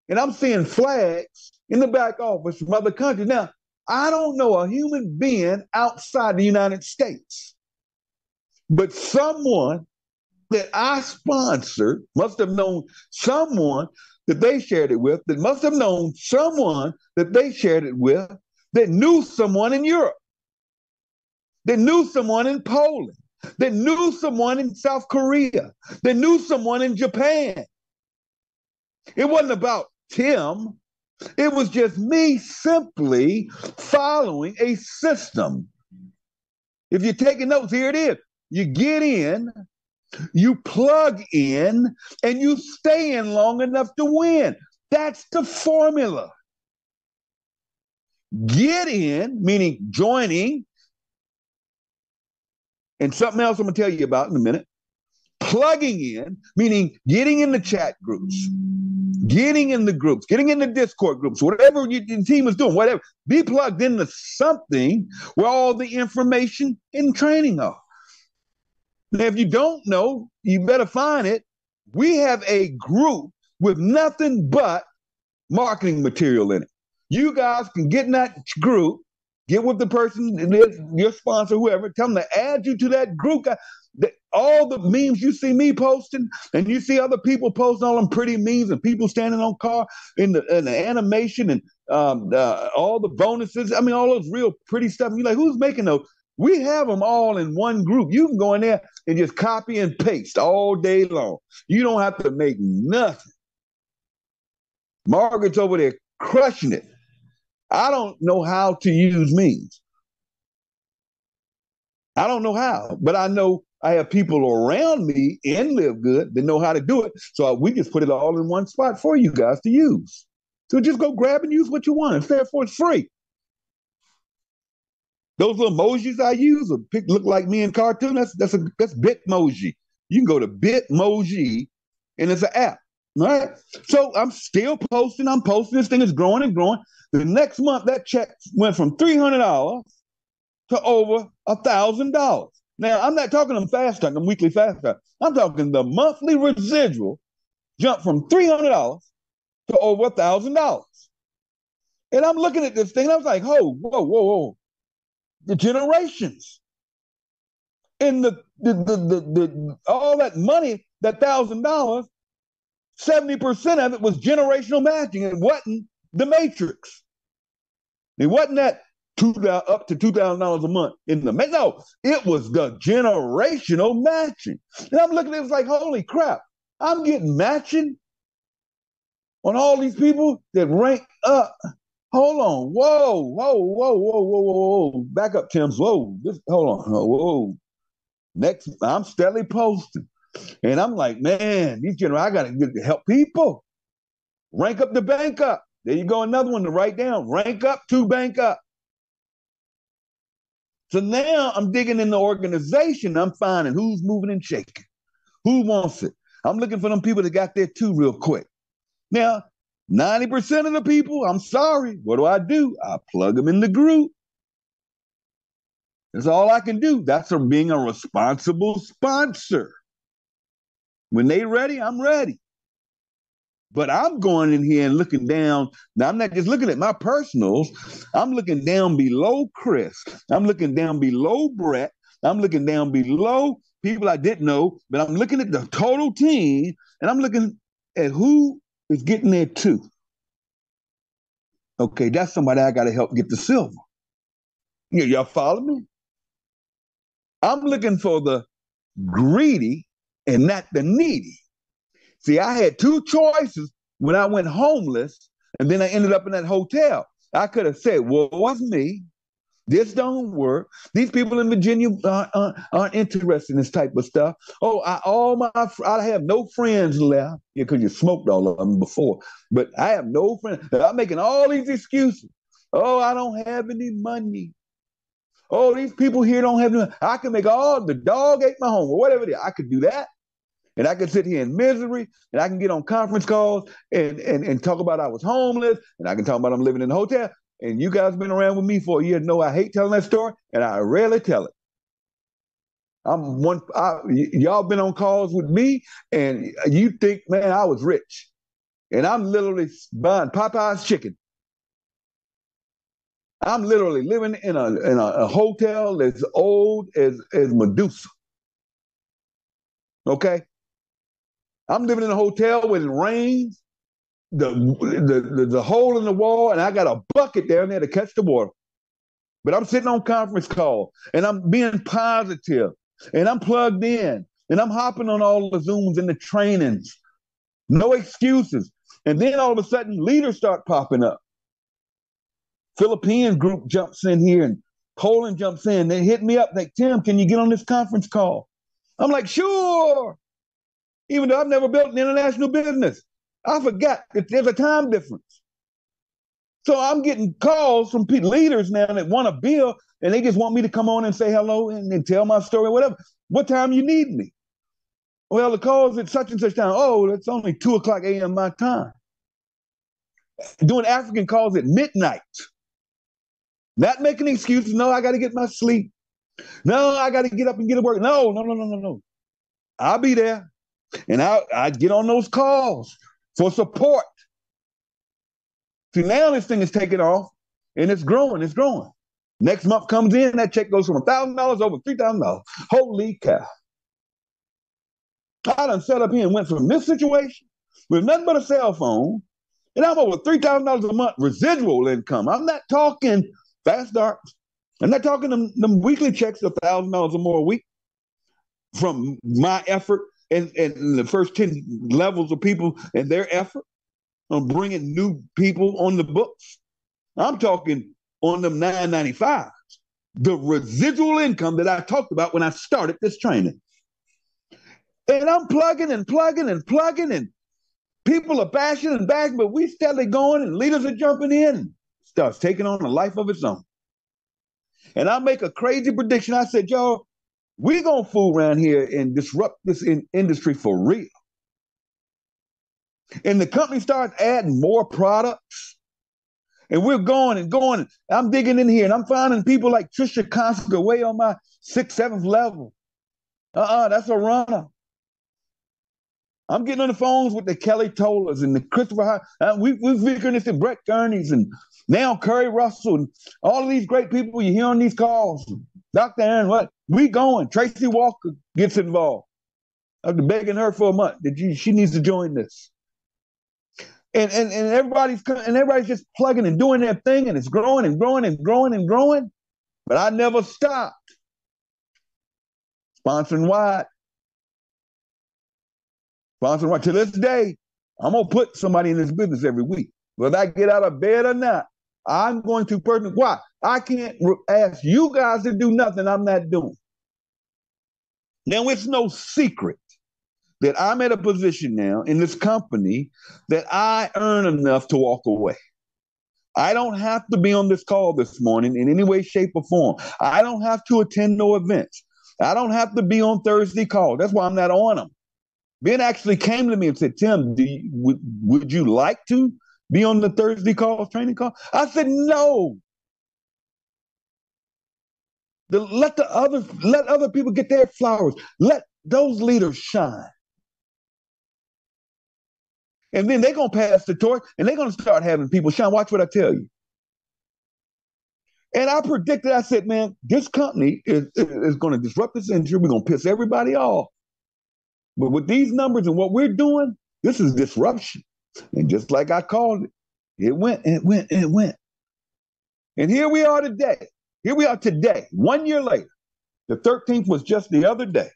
And I'm seeing flags in the back office from other countries. Now, I don't know a human being outside the United States. But someone that I sponsored must have known someone that they shared it with, that must have known someone that they shared it with, that knew someone in Europe. They knew someone in Poland. They knew someone in South Korea. They knew someone in Japan. It wasn't about Tim. It was just me simply following a system. If you're taking notes, here it is. You get in, you plug in, and you stay in long enough to win. That's the formula. Get in, meaning joining. And something else I'm going to tell you about in a minute. Plugging in, meaning getting in the chat groups, getting in the groups, getting in the Discord groups, whatever your team is doing, whatever. Be plugged into something where all the information and training are. Now, if you don't know, you better find it. We have a group with nothing but marketing material in it. You guys can get in that group. Get with the person, your sponsor, whoever. Tell them to add you to that group. All the memes you see me posting, and you see other people posting all them pretty memes, and people standing on car in the, in the animation, and um, uh, all the bonuses. I mean, all those real pretty stuff. You're like, who's making those? We have them all in one group. You can go in there and just copy and paste all day long. You don't have to make nothing. Margaret's over there crushing it. I don't know how to use memes. I don't know how, but I know I have people around me in LiveGood that know how to do it. So we just put it all in one spot for you guys to use. So just go grab and use what you want. It's there for it's free. Those little emojis I use are pick, look like me in cartoon. That's that's a that's Bitmoji. You can go to Bitmoji, and it's an app. All right. So I'm still posting. I'm posting. This thing is growing and growing. The next month, that check went from three hundred dollars to over one thousand dollars. Now, I'm not talking them fast talk, them weekly fast talk. I'm talking the monthly residual jumped from three hundred dollars to over one thousand dollars. And I'm looking at this thing. And I was like, oh, whoa, whoa, whoa. The generations. And the, the, the, the, the all that money, that one thousand dollars, seventy percent of it was generational matching. It wasn't the matrix. It wasn't that two up to two thousand dollars a month in the matrix. No, it was the generational matching. And I'm looking at it, it was like, holy crap, I'm getting matching on all these people that rank up. Hold on. Whoa, whoa, whoa, whoa, whoa, whoa, whoa. Back up, Tim. Whoa. This, hold on. Oh, whoa. Next, I'm steadily posting. And I'm like, man, these general, I got to help people. Rank up to bank up. There you go, another one to write down. Rank up to bank up. So now I'm digging in the organization. I'm finding who's moving and shaking. Who wants it? I'm looking for them people that got there too real quick. Now, ninety percent of the people, I'm sorry, what do I do? I plug them in the group. That's all I can do. That's a, being a responsible sponsor. When they ready, I'm ready. But I'm going in here and looking down. Now, I'm not just looking at my personals. I'm looking down below Chris. I'm looking down below Brett. I'm looking down below people I didn't know. But I'm looking at the total team, and I'm looking at who is getting there too. Okay, that's somebody I got to help get the silver. Yeah, y'all follow me? I'm looking for the greedy and not the needy. See, I had two choices when I went homeless, and then I ended up in that hotel. I could have said, well, what's me? This don't work. These people in Virginia aren't, aren't, aren't interested in this type of stuff. Oh, I all my I have no friends left. Yeah, because you smoked all of them before. But I have no friends. I'm making all these excuses. Oh, I don't have any money. Oh, these people here don't have any money. I can make all the dog ate my home or whatever it is. I could do that. And I can sit here in misery, and I can get on conference calls and, and, and talk about I was homeless, and I can talk about I'm living in a hotel. And you guys been around with me for a year know I hate telling that story, and I rarely tell it. I'm one. I, y- y'all been on calls with me, and you think, man, I was rich. And I'm literally buying Popeye's chicken. I'm literally living in a, in a, a hotel as old as, as Medusa. Okay? I'm living in a hotel when it rains, the, the the the hole in the wall, and I got a bucket down there to catch the water. But I'm sitting on conference call, and I'm being positive, and I'm plugged in, and I'm hopping on all the Zooms and the trainings. No excuses. And then all of a sudden, leaders start popping up. Philippine group jumps in here, and Poland jumps in. They hit me up like, Tim, can you get on this conference call? I'm like, sure. Even though I've never built an international business, I forgot that there's a time difference. So I'm getting calls from pe- leaders now that want to build, and they just want me to come on and say hello and, and tell my story, whatever. What time you need me? Well, the call's at such and such time. Oh, that's only two o'clock a.m. my time. Doing African calls at midnight. Not making excuses. No, I got to get my sleep. No, I got to get up and get to work. No, no, no, no, no, no. I'll be there. And I, I get on those calls for support. See, now this thing is taking off, and it's growing, it's growing. Next month comes in, that check goes from one thousand dollars over three thousand dollars. Holy cow. I done set up here and went from this situation with nothing but a cell phone, and I'm over three thousand dollars a month residual income. I'm not talking fast starts. I'm not talking them, them weekly checks of one thousand dollars or more a week from my effort. And, and the first ten levels of people and their effort on bringing new people on the books. I'm talking on them nine ninety-fives, the residual income that I talked about when I started this training. And I'm plugging and plugging and plugging, and people are bashing and bashing, but we steadily going, and leaders are jumping in. Starts taking on a life of its own. And I make a crazy prediction. I said, y'all, we're going to fool around here and disrupt this in- industry for real. and the company starts adding more products, and we're going and going. I'm digging in here, and I'm finding people like Trisha Koska way on my sixth, seventh level. Uh-uh, that's a runner. I'm getting on the phones with the Kelly Tolers and the Christopher Hopkins. Uh, we, we're figuring this to Brett Gurneys and now Curry Russell and all of these great people you hear on these calls. Doctor Aaron, what? We going. Tracy Walker gets involved. I've been begging her for a month that you, she needs to join this. And, and and everybody's and everybody's just plugging and doing their thing, and it's growing and growing and growing and growing. But I never stopped. Sponsoring wide. Sponsoring wide. To this day, I'm going to put somebody in this business every week. Whether I get out of bed or not, I'm going to personally. Why? I can't ask you guys to do nothing I'm not doing. Now, it's no secret that I'm at a position now in this company that I earn enough to walk away. I don't have to be on this call this morning in any way, shape, or form. I don't have to attend no events. I don't have to be on Thursday calls. That's why I'm not on them. Ben actually came to me and said, Tim, do you, would, would you like to be on the Thursday calls, training call? I said, no. The, let the others, let other people get their flowers. Let those leaders shine. And then they're going to pass the torch, and they're going to start having people shine. Watch what I tell you. And I predicted, I said, man, this company is, is going to disrupt this industry. We're going to piss everybody off. But with these numbers and what we're doing, this is disruption. And just like I called it, it went, and it went, and it went. And here we are today. Here we are today, one year later. The thirteenth was just the other day.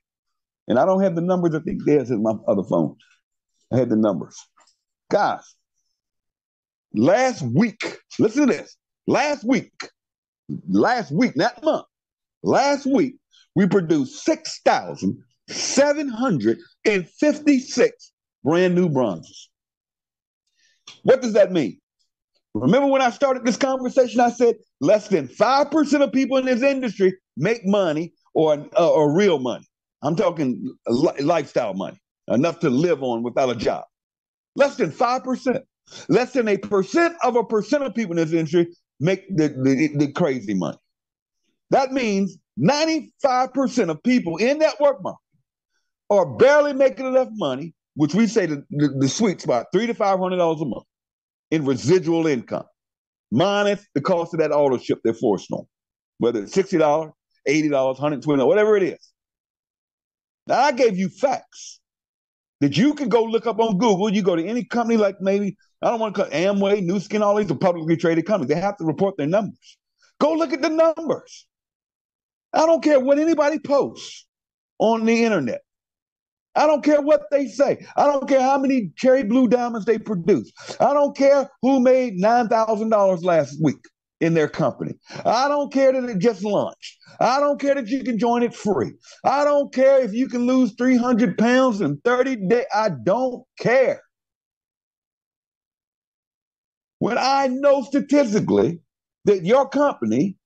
And I don't have the numbers. I think there's in my other phone. I had the numbers. Guys, last week, listen to this. Last week, last week, not month, last week, we produced six thousand seven hundred fifty-six brand new bronzes. What does that mean? Remember when I started this conversation, I said less than five percent of people in this industry make money or, uh, or real money. I'm talking li- lifestyle money, enough to live on without a job. Less than five percent. Less than a percent of a percent of people in this industry make the, the, the crazy money. That means ninety-five percent of people in that work market are barely making enough money, which we say the, the, the sweet spot, three hundred to five hundred dollars a month in residual income, minus the cost of that auto ship they're forced on, whether it's sixty dollars, eighty dollars, one hundred twenty dollars, whatever it is. Now, I gave you facts that you can go look up on Google. You go to any company like maybe, I don't want to call Amway, Nu Skin, all these are publicly traded companies. They have to report their numbers. Go look at the numbers. I don't care what anybody posts on the internet. I don't care what they say. I don't care how many cherry blue diamonds they produce. I don't care who made nine thousand dollars last week in their company. I don't care that it just launched. I don't care that you can join it free. I don't care if you can lose three hundred pounds in thirty days. I don't care. When I know statistically that your company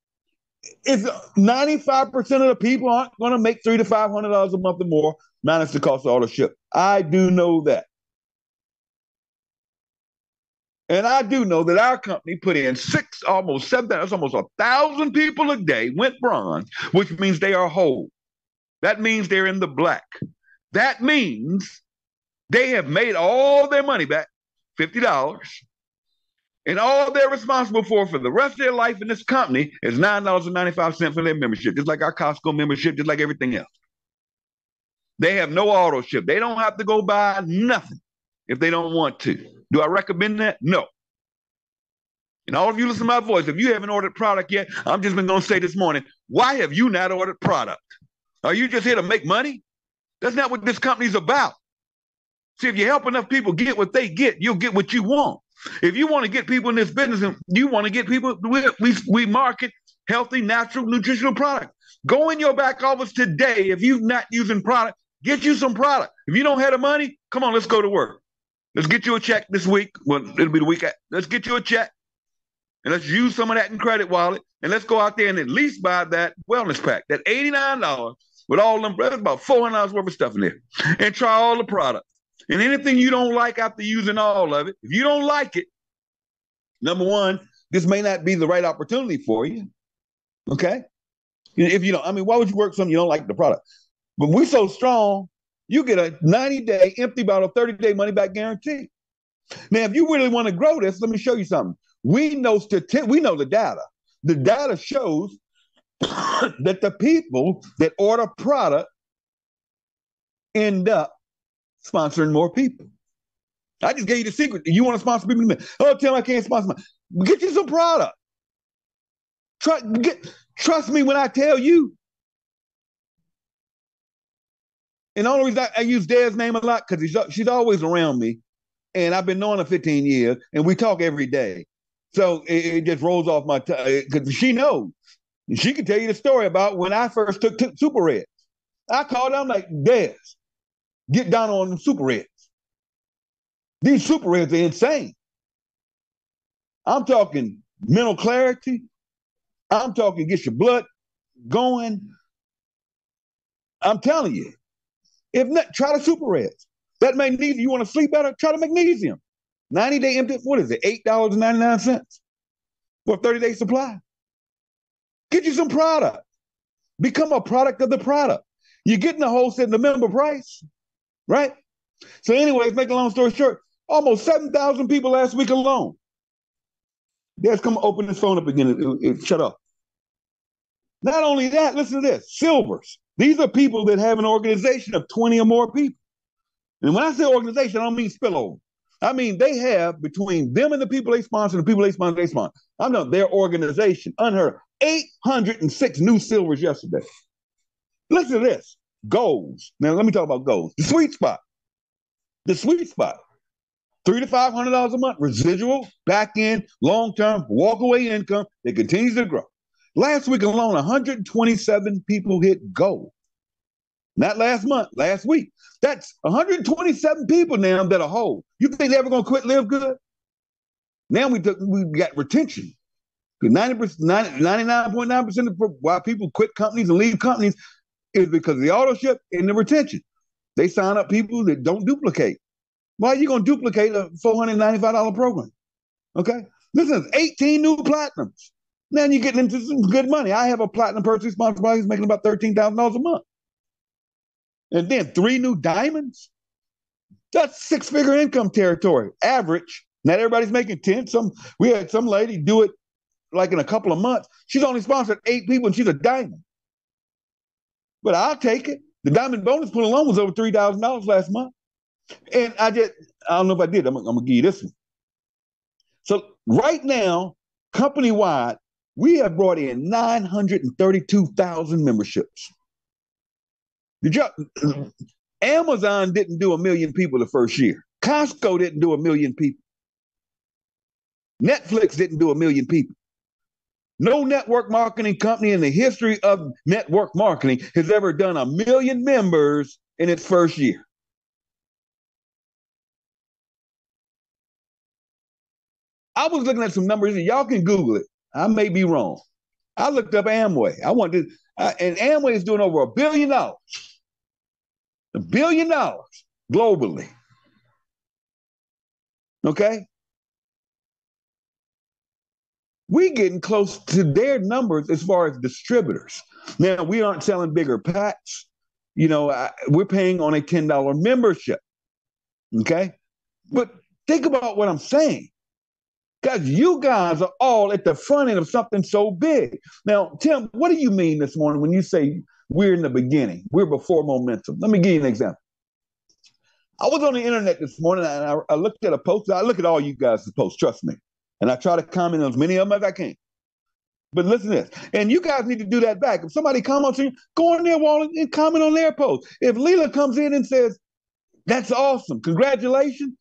is ninety-five percent of the people aren't going to make three hundred to five hundred dollars a month or more, minus the cost of all the ship. I do know that. And I do know that our company put in six, almost seven, that's almost a thousand people a day went bronze, which means they are whole. That means they're in the black. That means they have made all their money back, fifty dollars. And all they're responsible for for the rest of their life in this company is nine dollars and ninety-five cents for their membership, just like our Costco membership, just like everything else. They have no auto ship. They don't have to go buy nothing if they don't want to. Do I recommend that? No. And all of you listen to my voice. If you haven't ordered product yet, I'm just been going to say this morning, why have you not ordered product? Are you just here to make money? That's not what this company's about. See, if you help enough people get what they get, you'll get what you want. If you want to get people in this business and you want to get people, we, we, we market healthy, natural, nutritional product. Go in your back office today. If you're not using product, get you some product. If you don't have the money, come on, let's go to work. Let's get you a check this week. Well, it'll be the week. Let's get you a check. And let's use some of that in credit wallet. And let's go out there and at least buy that wellness pack, that eighty-nine dollars with all them, that's about four hundred dollars worth of stuff in there. And try all the products. And anything you don't like after using all of it, if you don't like it, number one, this may not be the right opportunity for you. Okay? If you don't, I mean, why would you work something you don't like the product? But we're so strong, you get a ninety-day empty bottle, thirty-day money-back guarantee. Now, if you really want to grow this, let me show you something. We know stati- we know the data. The data shows that the people that order product end up sponsoring more people. I just gave you the secret. You want to sponsor people? Oh, Tim, I can't sponsor my. Get you some product. Trust, get, trust me when I tell you. And the only reason I, I use Dad's name a lot because she's always around me. And I've been knowing her fifteen years, and we talk every day. So it, it just rolls off my tongue because she knows. She can tell you the story about when I first took, took Super Reds. I called her, I'm like, Des, get down on them Super Reds. These Super Reds are insane. I'm talking mental clarity. I'm talking get your blood going. I'm telling you. If not, try the Super Reds. That magnesium, you want to sleep better? Try the magnesium. ninety-day empty, what is it, eight dollars and ninety-nine cents for a thirty-day supply? Get you some product. Become a product of the product. You're getting the whole set in the member price, right? So anyways, make a long story short, almost seven thousand people last week alone. Dad's come open his phone up again and it, it, shut up. Not only that, listen to this, silvers. These are people that have an organization of twenty or more people. And when I say organization, I don't mean spillover. I mean, they have between them and the people they sponsor, the people they sponsor, they sponsor. I'm not their organization. Unheard of. eight hundred six new silvers yesterday. Listen to this. Goals. Now, let me talk about goals. The sweet spot. The sweet spot. three hundred to five hundred dollars a month. Residual, back end, long-term, walk-away income that continues to grow. Last week alone, one hundred twenty-seven people hit goal. Not last month, last week. That's one hundred twenty-seven people now that are whole. You think they're ever going to quit Live Good? Now we took, we got retention. ninety-nine point nine percent of why people quit companies and leave companies is because of the authorship and the retention. They sign up people that don't duplicate. Why are you going to duplicate a four hundred ninety-five dollars program? Okay? Listen, eighteen new platinums. Now you're getting into some good money. I have a platinum person sponsored by who's making about thirteen thousand dollars a month. And then three new diamonds. That's six-figure income territory, average. Not everybody's making ten. Some we had some lady do it like in a couple of months. She's only sponsored eight people, and she's a diamond. But I'll take it. The diamond bonus pool alone was over three thousand dollars last month. And I just—I don't know if I did. I'm, I'm gonna give you this one. So right now, company-wide, we have brought in nine hundred and thirty-two thousand memberships. Did you, Amazon didn't do a million people the first year. Costco didn't do a million people. Netflix didn't do a million people. No network marketing company in the history of network marketing has ever done a million members in its first year. I was looking at some numbers. Y'all can Google it. I may be wrong. I looked up Amway. I wanted, uh, and Amway is doing over a billion dollars. A billion dollars globally. Okay? We're getting close to their numbers as far as distributors. Now, we aren't selling bigger packs. You know, I, we're paying on a ten dollar membership. Okay? But think about what I'm saying. Because you guys are all at the front end of something so big. Now, Tim, what do you mean this morning when you say we're in the beginning? We're before momentum. Let me give you an example. I was on the internet this morning, and I, I looked at a post. I look at all you guys' posts, trust me. And I try to comment on as many of them as I can. But listen to this. And you guys need to do that back. If somebody comments on you, go on their wall and comment on their post. If Leela comes in and says, that's awesome, congratulations,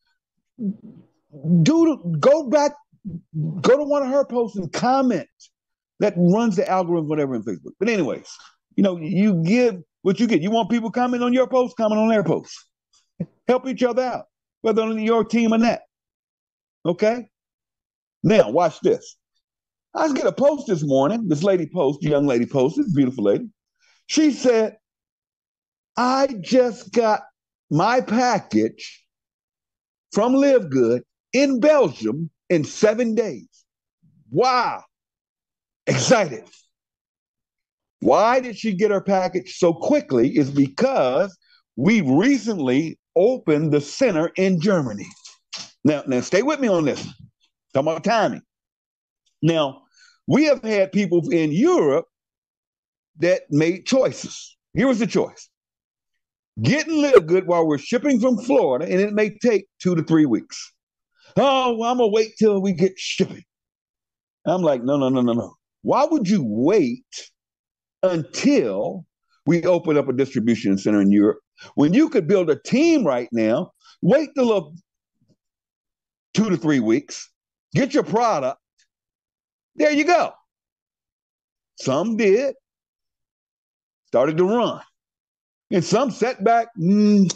do go back. Go to one of her posts and comment. That runs the algorithm, whatever, in Facebook. But anyways, you know, you give what you get. You want people comment on your posts, comment on their posts. Help each other out, whether on your team or not. Okay? Now, watch this. I just get a post this morning. This lady posted, young lady posted, beautiful lady. She said, I just got my package from LiveGood in Belgium in seven days. Wow. Excited. Why did she get her package so quickly is because we recently opened the center in Germany. Now, now stay with me on this. Talking about timing. Now, we have had people in Europe that made choices. Here was the choice. Get and live good while we're shipping from Florida, and it may take two to three weeks. Oh, well, I'm going to wait till we get shipping. I'm like, no, no, no, no, no. Why would you wait until we open up a distribution center in Europe when you could build a team right now, wait till a two to three weeks, get your product, there you go. Some did, started to run. And some sat back, mm,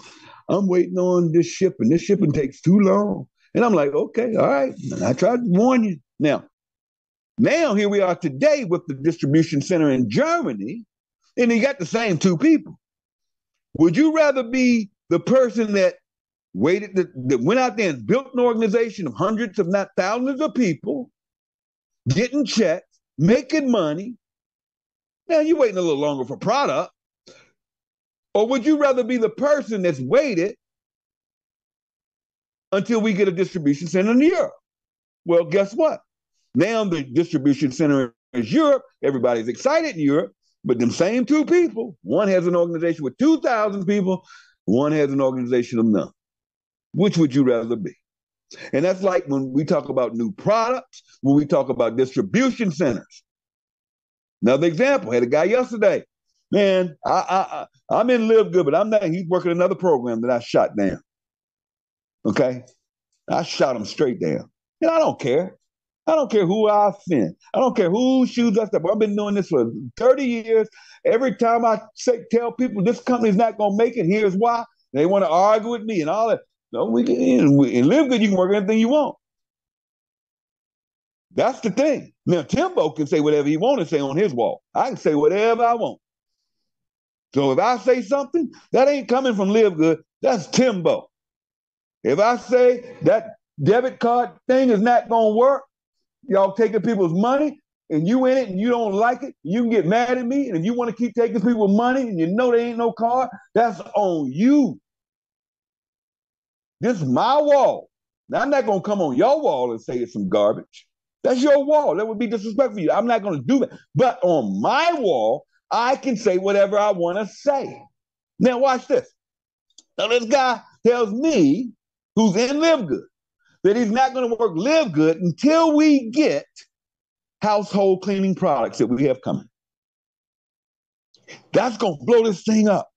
I'm waiting on this shipping. This shipping takes too long. And I'm like, okay, all right. And I tried to warn you. Now, now here we are today with the distribution center in Germany, and you got the same two people. Would you rather be the person that waited, that, that went out there and built an organization of hundreds, if not thousands of people, getting checks, making money? Now you're waiting a little longer for product. Or would you rather be the person that's waited until we get a distribution center in Europe? Well, guess what? Now the distribution center is Europe. Everybody's excited in Europe. But them same two people, one has an organization with two thousand people, one has an organization of none. Which would you rather be? And that's like when we talk about new products, when we talk about distribution centers. Another example, I had a guy yesterday. Man, I, I, I, I'm in LiveGood, but I'm not. He's working another program that I shot down. Okay? I shot him straight down. And I don't care. I don't care who I offend. I don't care who shoes us up. I've been doing this for thirty years. Every time I say, tell people this company's not going to make it, here's why. They want to argue with me and all that. No, we can. In LiveGood, you can work anything you want. That's the thing. Now, Timbo can say whatever he wants to say on his wall. I can say whatever I want. So if I say something, that ain't coming from LiveGood. That's Timbo. If I say that debit card thing is not going to work, y'all taking people's money, and you in it, and you don't like it, you can get mad at me, and if you want to keep taking people's money, and you know they ain't no card, that's on you. This is my wall. Now, I'm not going to come on your wall and say it's some garbage. That's your wall. That would be disrespectful to you. I'm not going to do that. But on my wall, I can say whatever I want to say. Now watch this. Now this guy tells me, who's in LiveGood, that he's not going to work LiveGood until we get household cleaning products that we have coming. That's going to blow this thing up.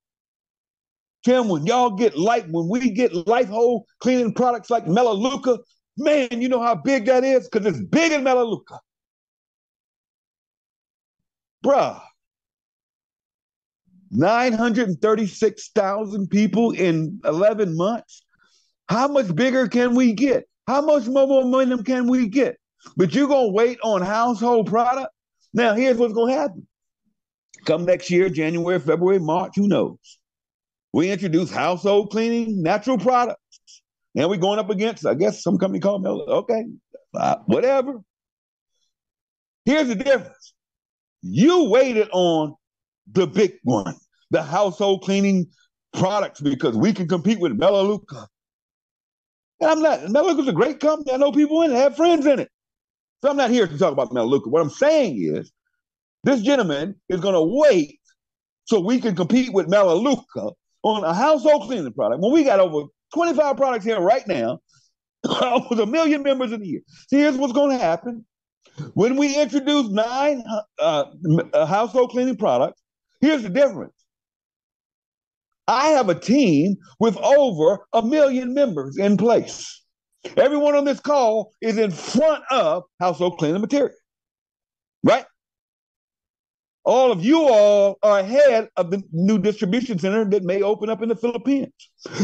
Tim, when y'all get life, when we get household cleaning products like Melaleuca, man, you know how big that is? Because it's big in Melaleuca. Bruh. nine hundred thirty-six thousand people in eleven months. How much bigger can we get? How much more momentum can we get? But you're going to wait on household product? Now, here's what's going to happen. Come next year, January, February, March, who knows? We introduce household cleaning, natural products. Now we're going up against, I guess, some company called Miller. Okay, whatever. Here's the difference. You waited on the big one, the household cleaning products, because we can compete with Melaleuca. And I'm not, Melaleuca's a great company. I know people in it, have friends in it. So I'm not here to talk about Melaleuca. What I'm saying is this gentleman is going to wait so we can compete with Melaleuca on a household cleaning product when we got over twenty-five products here right now, with a million members in the year. So here's what's going to happen. When we introduce nine uh, household cleaning products, here's the difference. I have a team with over a million members in place. Everyone on this call is in front of household cleaning material, right? All of you all are ahead of the new distribution center that may open up in the Philippines.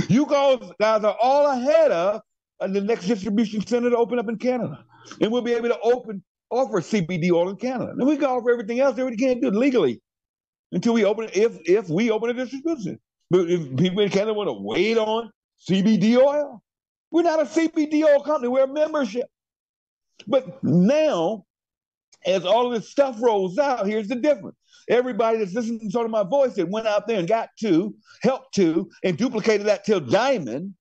You guys are all ahead of the next distribution center to open up in Canada. And we'll be able to open, offer C B D oil in Canada. And we can offer everything else that we can't do legally until we open it, if, if we open a distribution. But if people in Canada want to wait on C B D oil, We're not a C B D O company. We're a membership. But now, as all of this stuff rolls out, here's the difference. Everybody that's listening to my voice that went out there and got to, helped to, and duplicated that till Diamond,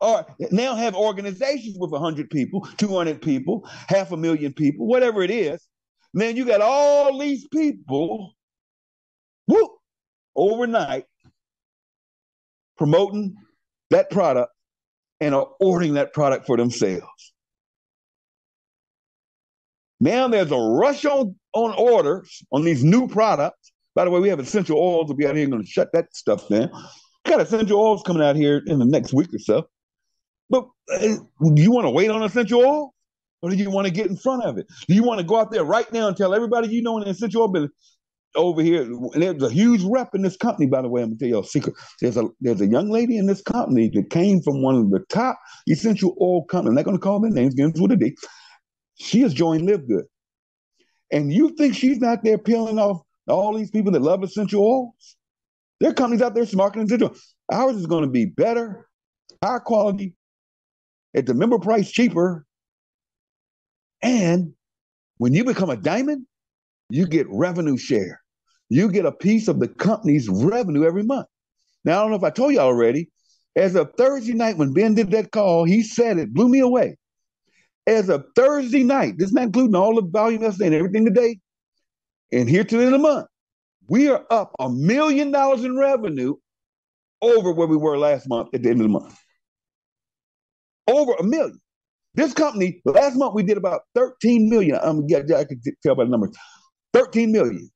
or now have organizations with one hundred people, two hundred people, half a million people, whatever it is. Man, you got all these people, whoop, overnight, promoting that product and are ordering that product for themselves. Now there's a rush on, on orders on these new products. By the way, we have essential oils. We'll be out here going to shut that stuff down. We got essential oils coming out here in the next week or so. But do you want to wait on essential oil, or do you want to get in front of it? Do you want to go out there right now and tell everybody you know in the essential oil business over here? And there's a huge rep in this company, by the way. I'm going to tell you a secret. There's a there's a young lady in this company that came from one of the top essential oil companies. I'm not going to call their names, begins with a D. She has joined LiveGood. And you think she's not there peeling off all these people that love essential oils? There are companies out there marketing essential oils. Ours is going to be better, higher quality, at the member price cheaper. And when you become a diamond, you get revenue share. You get a piece of the company's revenue every month. Now, I don't know if I told you already, as of Thursday night when Ben did that call, he said it blew me away. As of Thursday night, this is not including all the volume yesterday and everything today, and here to the end of the month, we are up a million dollars in revenue over where we were last month at the end of the month. Over a million. This company, last month we did about thirteen million. Um, yeah, yeah, I can tell by the numbers. thirteen million.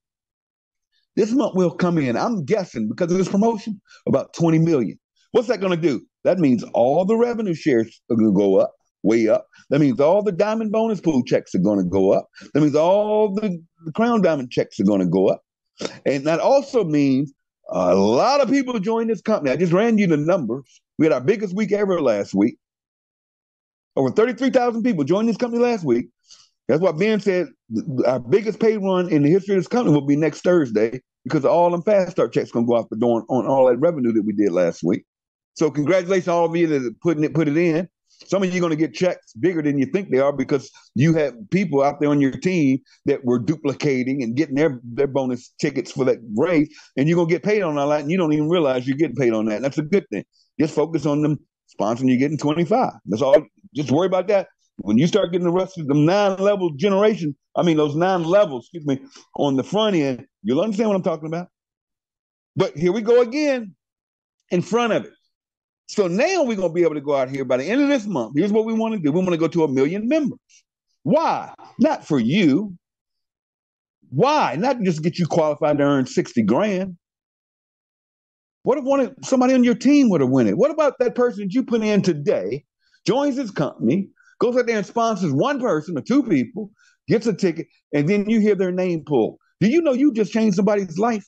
This month we'll come in, I'm guessing, because of this promotion, about twenty million. What's that going to do? That means all the revenue shares are going to go up, way up. That means all the diamond bonus pool checks are going to go up. That means all the, the crown diamond checks are going to go up. And that also means a lot of people join this company. I just ran you the numbers. We had our biggest week ever last week. Over thirty-three thousand people joined this company last week. That's why Ben said our biggest pay run in the history of this company will be next Thursday, because all them Fast Start checks going to go out the door on all that revenue that we did last week. So congratulations to all of you that are putting it, put it in. Some of you are going to get checks bigger than you think they are, because you have people out there on your team that were duplicating and getting their, their bonus tickets for that raise, and you're going to get paid on all that, and you don't even realize you're getting paid on that. And that's a good thing. Just focus on them sponsoring you getting twenty-five. That's all. Just worry about that. When you start getting the rest of the nine level generation, I mean, those nine levels, excuse me, on the front end, you'll understand what I'm talking about. But here we go again in front of it. So now we're going to be able to go out here by the end of this month. Here's what we want to do. We want to go to a million members. Why? Not for you. Why? Not just get you qualified to earn sixty grand. What if one of, somebody on your team would have won it? What about that person that you put in today, joins this company, goes out there and sponsors one person or two people, gets a ticket, and then you hear their name pulled? Do you know you just changed somebody's life?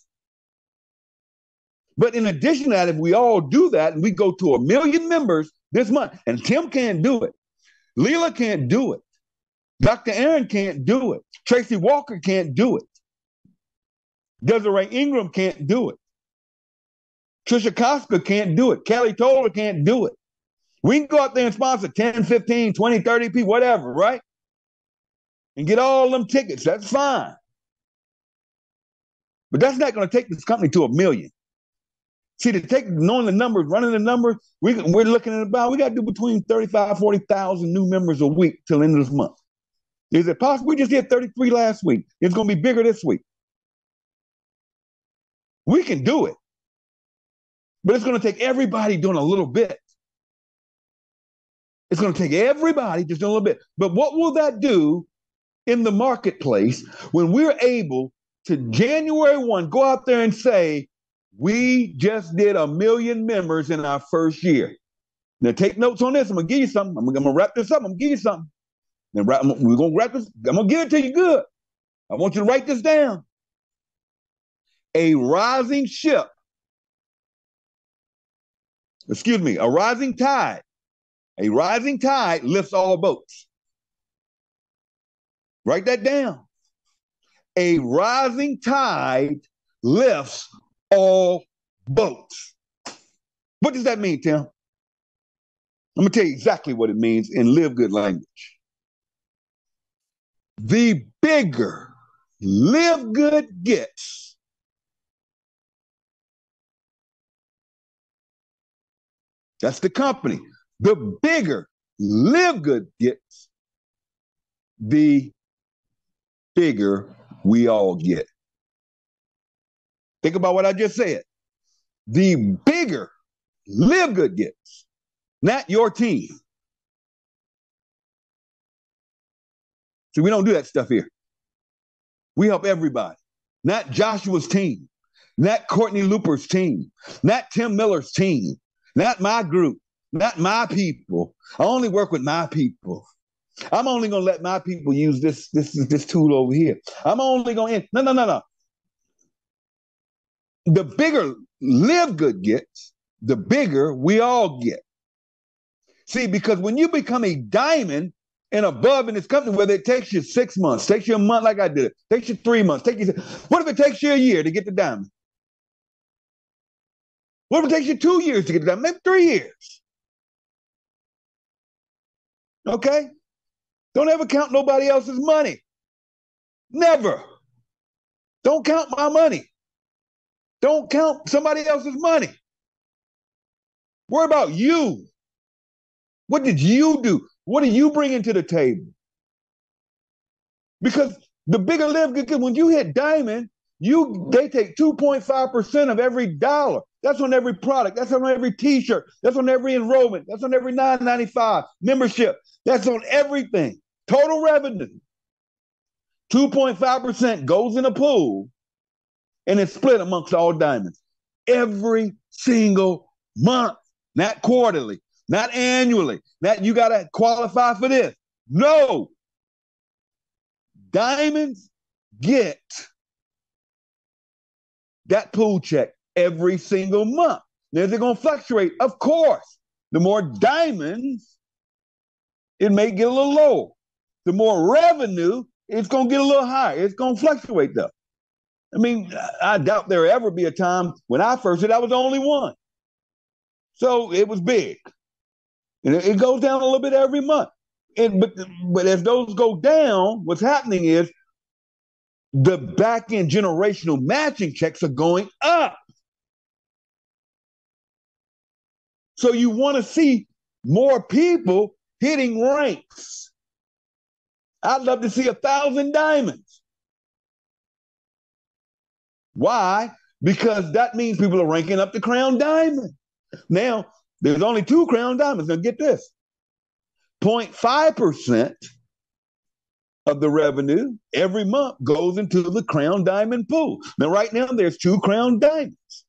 But in addition to that, if we all do that and we go to a million members this month, and Tim can't do it, Leela can't do it, Doctor Aaron can't do it, Tracy Walker can't do it, Desiree Ingram can't do it, Trisha Koska can't do it. Kelly Toler can't do it. We can go out there and sponsor ten, fifteen, twenty, thirty people, whatever, right? And get all them tickets. That's fine. But that's not going to take this company to a million. See, to take, knowing the numbers, running the numbers, we, we're looking at about, we got to do between thirty-five, forty thousand new members a week till the end of this month. Is it possible? We just did thirty-three last week. It's going to be bigger this week. We can do it. But it's going to take everybody doing a little bit. It's going to take everybody just doing a little bit. But what will that do in the marketplace when we're able to January first go out there and say, we just did a million members in our first year? Now take notes on this. I'm going to give you something. I'm going to wrap this up. I'm going to give you something. Then we're going to wrap this. I'm going to give it to you good. I want you to write this down. A rising ship. Excuse me, a rising tide. A rising tide lifts all boats. Write that down. A rising tide lifts all boats. What does that mean, Tim? I'm going to tell you exactly what it means in Live Good language. The bigger Live Good gets, that's the company. The bigger Live Good gets, the bigger we all get. Think about what I just said. The bigger Live Good gets, not your team. See, we don't do that stuff here. We help everybody. Not Joshua's team, not Courtney Looper's team, not Tim Miller's team, not my group, not my people. I only work with my people. I'm only going to let my people use this, this, this tool over here. I'm only going to, no, no, no, no. The bigger Live Good gets, the bigger we all get. See, because when you become a diamond and above in this company, whether it takes you six months, takes you a month like I did it, takes you three months, take you. What if it takes you a year to get the diamond? What if it takes you two years to get the diamond? Maybe three years. Okay? Don't ever count nobody else's money. Never. Don't count my money. Don't count somebody else's money. Worry about you. What did you do? What are you bringing to the table? Because the bigger Live Good, when you hit diamond, you they take two point five percent of every dollar. That's on every product. That's on every T-shirt. That's on every enrollment. That's on every nine ninety-five membership. That's on everything. Total revenue. two point five percent goes in a pool, and it's split amongst all diamonds every single month, not quarterly. Not annually. Not you got to qualify for this. No. Diamonds get that pool check every single month. Now, is it going to fluctuate? Of course. The more diamonds, it may get a little lower. The more revenue, it's going to get a little higher. It's going to fluctuate, though. I mean, I doubt there ever be a time when I first said I was the only one. So it was big. And it goes down a little bit every month. And but but as those go down, what's happening is the back end generational matching checks are going up. So you want to see more people hitting ranks. I'd love to see a thousand diamonds. Why? Because that means people are ranking up the crown diamond. Now, there's only two crown diamonds. Now get this. zero point five percent of the revenue every month goes into the crown diamond pool. Now, right now, there's two crown diamonds.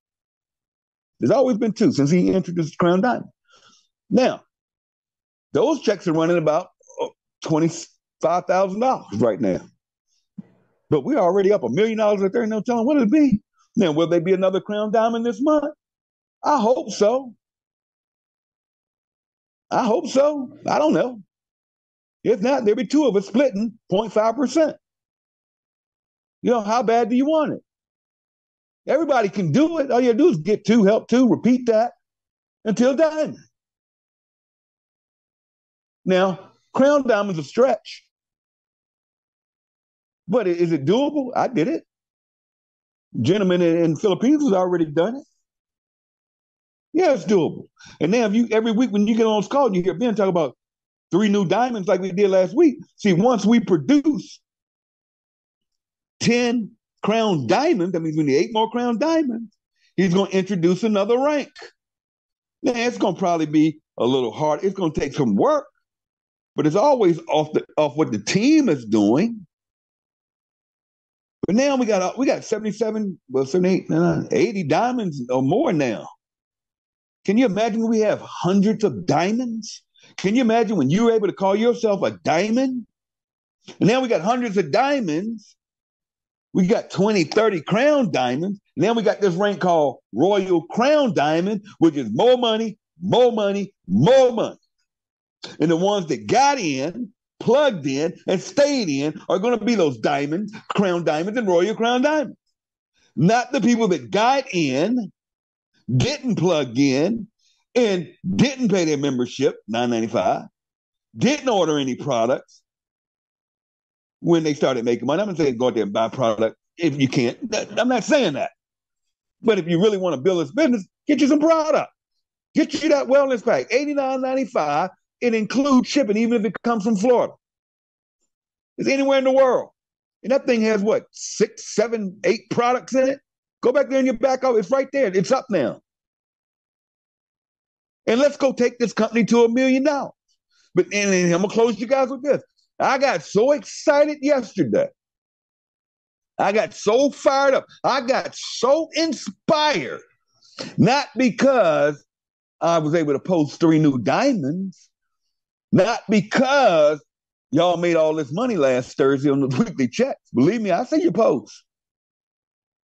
There's always been two since he introduced crown diamond. Now, those checks are running about twenty-five thousand dollars right now. But we're already up a million dollars right there. No telling what it'll be. Now, will there be another crown diamond this month? I hope so. I hope so. I don't know. If not, there'll be two of us splitting zero point five percent. You know, how bad do you want it? Everybody can do it. All you do is get two, help two, repeat that until diamond. Now, crown diamond's a stretch. But is it doable? I did it. Gentlemen in the Philippines has already done it. Yeah, it's doable. And now if you every week when you get on this call, you hear Ben talk about three new diamonds like we did last week. See, once we produce ten crown diamonds, that means we need eight more crown diamonds, he's going to introduce another rank. Now, it's going to probably be a little hard. It's going to take some work, but it's always off the off what the team is doing. But now we got we got seventy-seven, well, seventy-eight, uh, eighty diamonds or more now. Can you imagine we have hundreds of diamonds? Can you imagine when you were able to call yourself a diamond? And now we got hundreds of diamonds. We got twenty, thirty crown diamonds. And then we got this rank called Royal Crown Diamond, which is more money, more money, more money. And the ones that got in, plugged in, and stayed in are going to be those diamonds, crown diamonds, and Royal Crown Diamonds. Not the people that got in, didn't plug in, and didn't pay their membership, nine ninety-five, didn't order any products when they started making money. I'm not saying go out there and buy product if you can't. I'm not saying that. But if you really want to build this business, get you some product. Get you that wellness pack, eighty-nine ninety-five. It includes shipping, even if it comes from Florida. It's anywhere in the world. And that thing has, what, six, seven, eight products in it? Go back there in your back office. It's right there. It's up now. And let's go take this company to a million dollars. But and, and I'm going to close you guys with this. I got so excited yesterday. I got so fired up. I got so inspired. Not because I was able to post three new diamonds. Not because y'all made all this money last Thursday on the weekly checks. Believe me, I see your posts.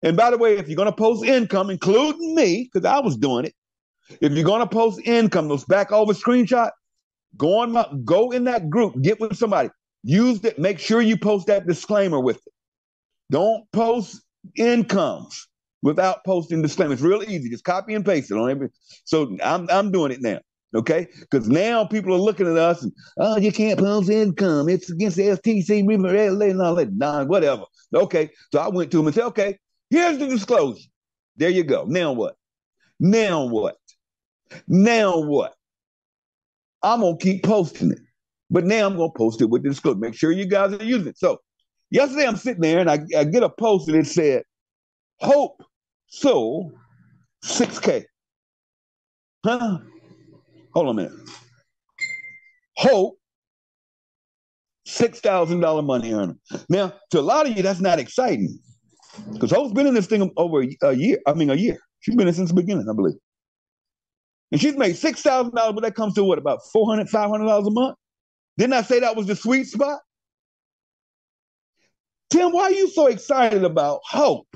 And by the way, if you're going to post income, including me, because I was doing it, if you're going to post income, those back over screenshots, go on my, go in that group, get with somebody, use it, make sure you post that disclaimer with it. Don't post incomes without posting disclaimers. It's real easy. Just copy and paste it on everything. So I'm I'm doing it now, okay? Because now people are looking at us and, oh, you can't post income. It's against the S T C, and all that, nah, whatever. Okay, so I went to them and said, okay, here's the disclosure. There you go. Now what? Now what? Now what? I'm going to keep posting it. But now I'm going to post it with the disclosure. Make sure you guys are using it. So yesterday I'm sitting there and I, I get a post and it said, Hope sold six K. Huh? Hold on a minute. Hope, six thousand dollars money earner. Now, to a lot of you, that's not exciting. Because Hope's been in this thing over a, a year. I mean, a year. She's been in since the beginning, I believe. And she's made six thousand dollars, but that comes to what, about four hundred dollars, five hundred dollars a month? Didn't I say that was the sweet spot? Tim, why are you so excited about Hope?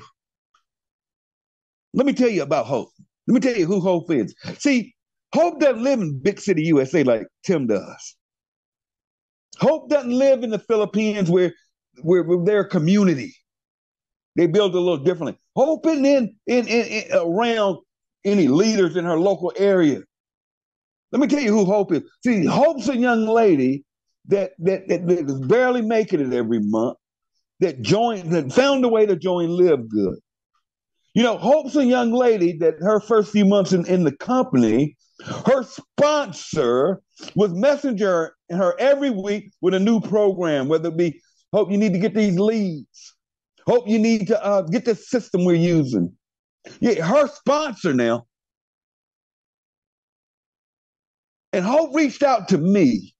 Let me tell you about Hope. Let me tell you who Hope is. See, Hope doesn't live in big city U S A like Tim does. Hope doesn't live in the Philippines where, where, where they're a community. They build a little differently. Hope isn't in, in, in, in, around any leaders in her local area. Let me tell you who Hope is. See, Hope's a young lady that, that, that, that is barely making it every month, that joined, that found a way to join LiveGood. You know, Hope's a young lady that her first few months in, in the company, her sponsor was messaging her every week with a new program, whether it be, Hope, you need to get these leads. Hope, you need to uh, get this system we're using. Yeah, her sponsor now. And Hope reached out to me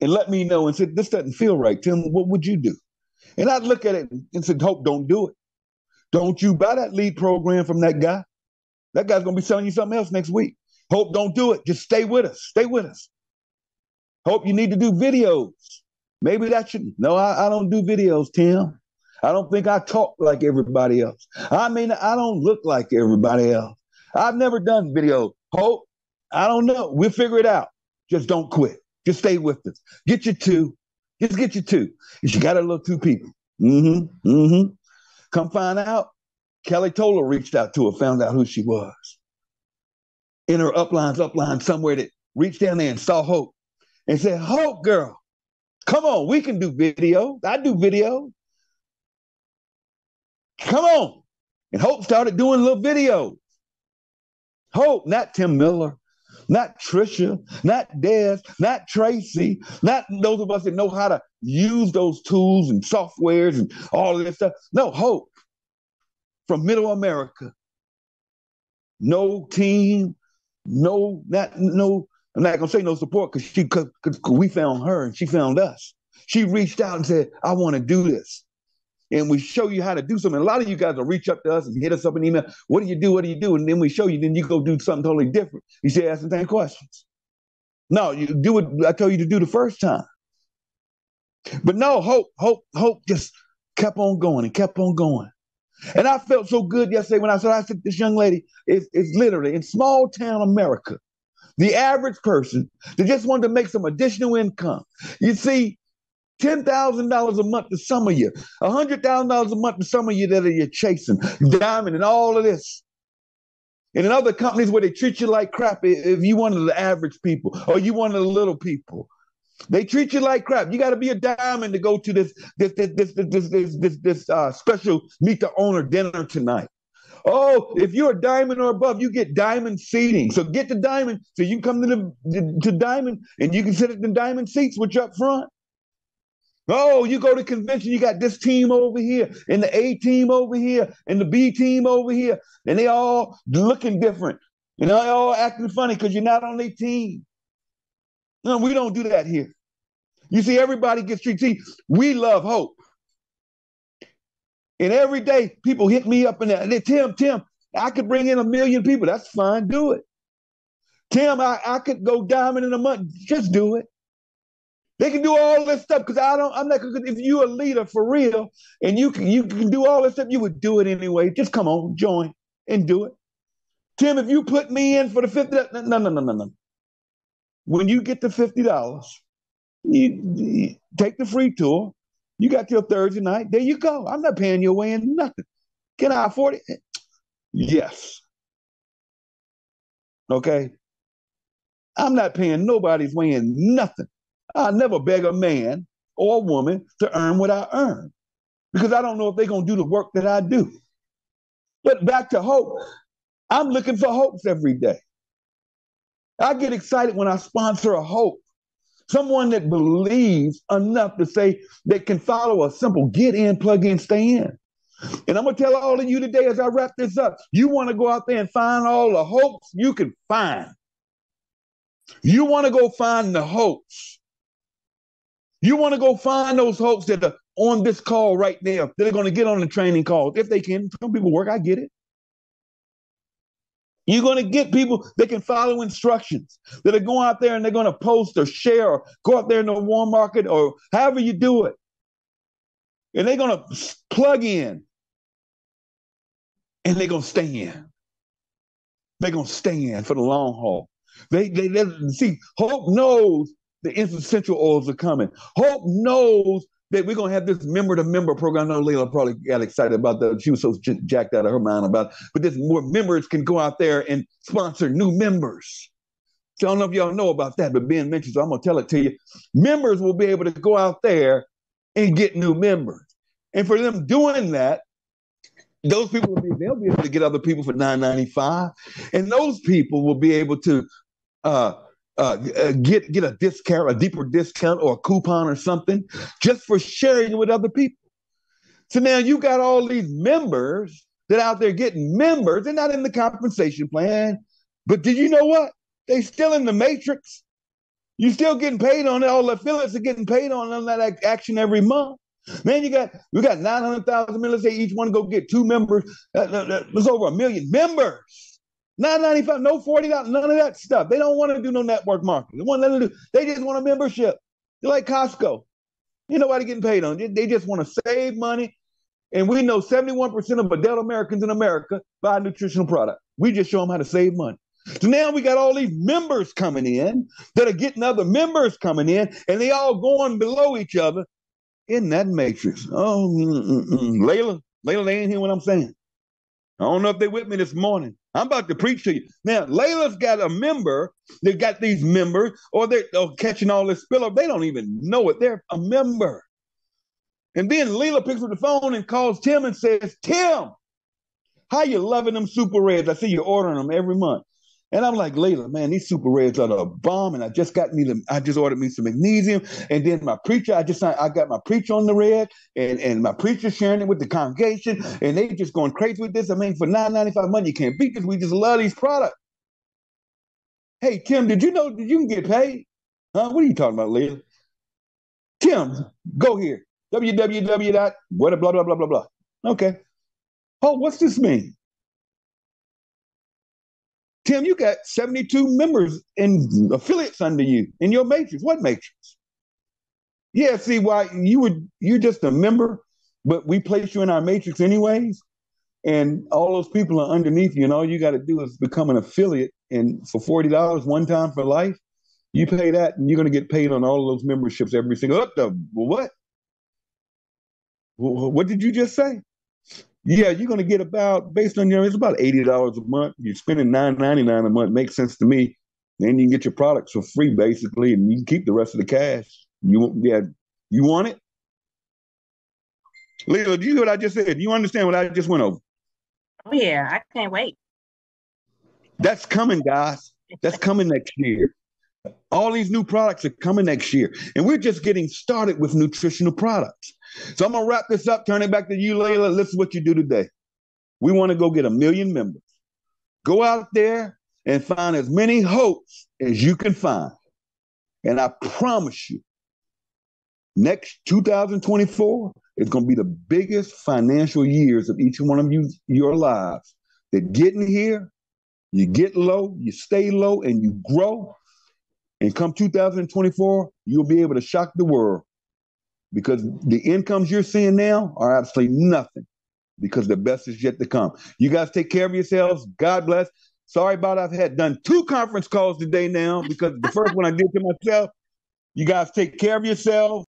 and let me know and said, this doesn't feel right, Tim. What would you do? And I'd look at it and said, Hope, don't do it. Don't you buy that lead program from that guy. That guy's going to be selling you something else next week. Hope, don't do it. Just stay with us. Stay with us. Hope, you need to do videos. Maybe that should. No, I, I don't do videos, Tim. I don't think I talk like everybody else. I mean, I don't look like everybody else. I've never done videos. Hope, I don't know. We'll figure it out. Just don't quit. Just stay with us. Get your two. Just get your two. You got to look two people. Mm-hmm. Mm-hmm. Come find out, Kelly Toler reached out to her, found out who she was. In her uplines, upline somewhere that reached down there and saw Hope and said, Hope, girl, come on, we can do video. I do video. Come on. And Hope started doing little videos. Hope, not Tim Miller, not Trisha, not Des, not Tracy, not those of us that know how to use those tools and softwares and all of this stuff. No, Hope from Middle America. No team, no, not, no, I'm not going to say no support because she, cause, cause we found her and she found us. She reached out and said, I want to do this. And we show you how to do something. A lot of you guys will reach up to us and hit us up an email. What do you do? What do you do? And then we show you. Then you go do something totally different. You say, ask the same questions. No, you do what I told you to do the first time. But no, Hope, Hope, Hope just kept on going and kept on going. And I felt so good yesterday when I said, I said, this young lady is, is literally in small town America, the average person that just wanted to make some additional income. You see, ten thousand dollars a month to some of you, one hundred thousand dollars a month to some of you that are you're chasing, diamond and all of this. And in other companies where they treat you like crap, if you one of the average people or you one of the little people, they treat you like crap. You got to be a diamond to go to this this this this this this this, this uh, special meet the owner dinner tonight. Oh, if you're a diamond or above, you get diamond seating. So get the diamond, so you can come to the to diamond and you can sit in the diamond seats, which up front. Oh, you go to convention, you got this team over here, and the A team over here, and the B team over here, and they all looking different. You know, they all acting funny because you're not on their team. No, we don't do that here. You see, everybody gets treated. We love hope. And every day, people hit me up and they, Tim, Tim, I could bring in a million people. That's fine. Do it. Tim, I, I could go diamond in a month. Just do it. They can do all this stuff because I don't. I'm not. If you're a leader for real, and you can you can do all this stuff, you would do it anyway. Just come on, join, and do it. Tim, if you put me in for the fifty, no, no, no, no, no. When you get the fifty dollars, you, you take the free tour. You got till Thursday night. There you go. I'm not paying your way in nothing. Can I afford it? Yes. Okay. I'm not paying nobody's way in nothing. I'll never beg a man or a woman to earn what I earn because I don't know if they're going to do the work that I do. But back to hope. I'm looking for hopes every day. I get excited when I sponsor a hope, someone that believes enough to say they can follow a simple get in, plug in, stay in. And I'm going to tell all of you today as I wrap this up, you want to go out there and find all the hopes you can find. You want to go find the hopes. You want to go find those hopes that are on this call right now, that are going to get on the training calls. If they can, some people work, I get it. You're going to get people that can follow instructions, that are going out there and they're going to post or share or go out there in the warm market or however you do it. And they're going to plug in and they're going to stay in. They're going to stay in for the long haul. They, they, they see, hope knows the essential oils are coming. Hope knows that we're going to have this member-to-member program. I know Layla probably got excited about that. She was so j- jacked out of her mind about it. But this more members can go out there and sponsor new members. So I don't know if y'all know about that, but Ben mentioned, so I'm going to tell it to you. Members will be able to go out there and get new members. And for them doing that, those people, will be, they'll be able to get other people for nine ninety-five. And those people will be able to uh, Uh, get get a discount, a deeper discount or a coupon or something just for sharing with other people. So now you got all these members that out there getting members. They're not in the compensation plan, but did you know what? They still in the matrix. You still getting paid on it. All the affiliates are getting paid on that action every month. Man, you got, we got nine hundred thousand members. Let's say each one go get two members. That's uh, uh, over a million members. nine ninety-five, no forty dollars, none of that stuff. They don't want to do no network marketing. They want to do, they just want a membership. They're like Costco. Ain't nobody getting paid on it. They just want to save money. And we know seventy-one percent of adult Americans in America buy a nutritional product. We just show them how to save money. So now we got all these members coming in that are getting other members coming in, and they all going below each other in that matrix. Oh, mm-mm-mm. Layla, Layla, they ain't hear what I'm saying. I don't know if they with me this morning. I'm about to preach to you. Now, Layla's got a member. They got these members, or they're, they're catching all this spillover. They don't even know it. They're a member. And then Layla picks up the phone and calls Tim and says, Tim, how you loving them super reds? I see you ordering them every month. And I'm like, Layla, man, these super reds are the bomb. And I just got me them. I just ordered me some magnesium. And then my preacher, I just I got my preacher on the red, and, and my preacher sharing it with the congregation. And they just going crazy with this. I mean, for nine ninety-five money, you can't beat this. We just love these products. Hey, Tim, did you know that you can get paid? Huh? What are you talking about, Layla? Tim, go here. www. What blah blah blah blah blah. Okay. Oh, what's this mean? Tim, you got seventy-two members and affiliates under you in your matrix. What matrix? Yeah, see, why you would you're just a member, but we place you in our matrix anyways, and all those people are underneath you, and all you got to do is become an affiliate, and for forty dollars one time for life, you pay that, and you're going to get paid on all of those memberships every single. Up the what? What did you just say? yeah, you're going to get about, based on your, it's about eighty dollars a month. You're spending nine ninety-nine a month. Makes sense to me. Then you can get your products for free, basically, and you can keep the rest of the cash. You yeah, you want it? Lila, do you hear what I just said? Do you understand what I just went over? Oh, yeah. I can't wait. That's coming, guys. That's coming next year. All these new products are coming next year. And we're just getting started with nutritional products. So I'm going to wrap this up, turn it back to you, Layla. This is what you do today. We want to go get a million members. Go out there and find as many hosts as you can find. And I promise you, next two thousand twenty-four is going to be the biggest financial years of each one of you, your lives. They're getting here. You get low, you stay low, and you grow. And come two thousand twenty-four, you'll be able to shock the world, because the incomes you're seeing now are absolutely nothing, because the best is yet to come. You guys take care of yourselves. God bless. Sorry about I've had done two conference calls today now, because the first one I did to myself. You guys take care of yourselves.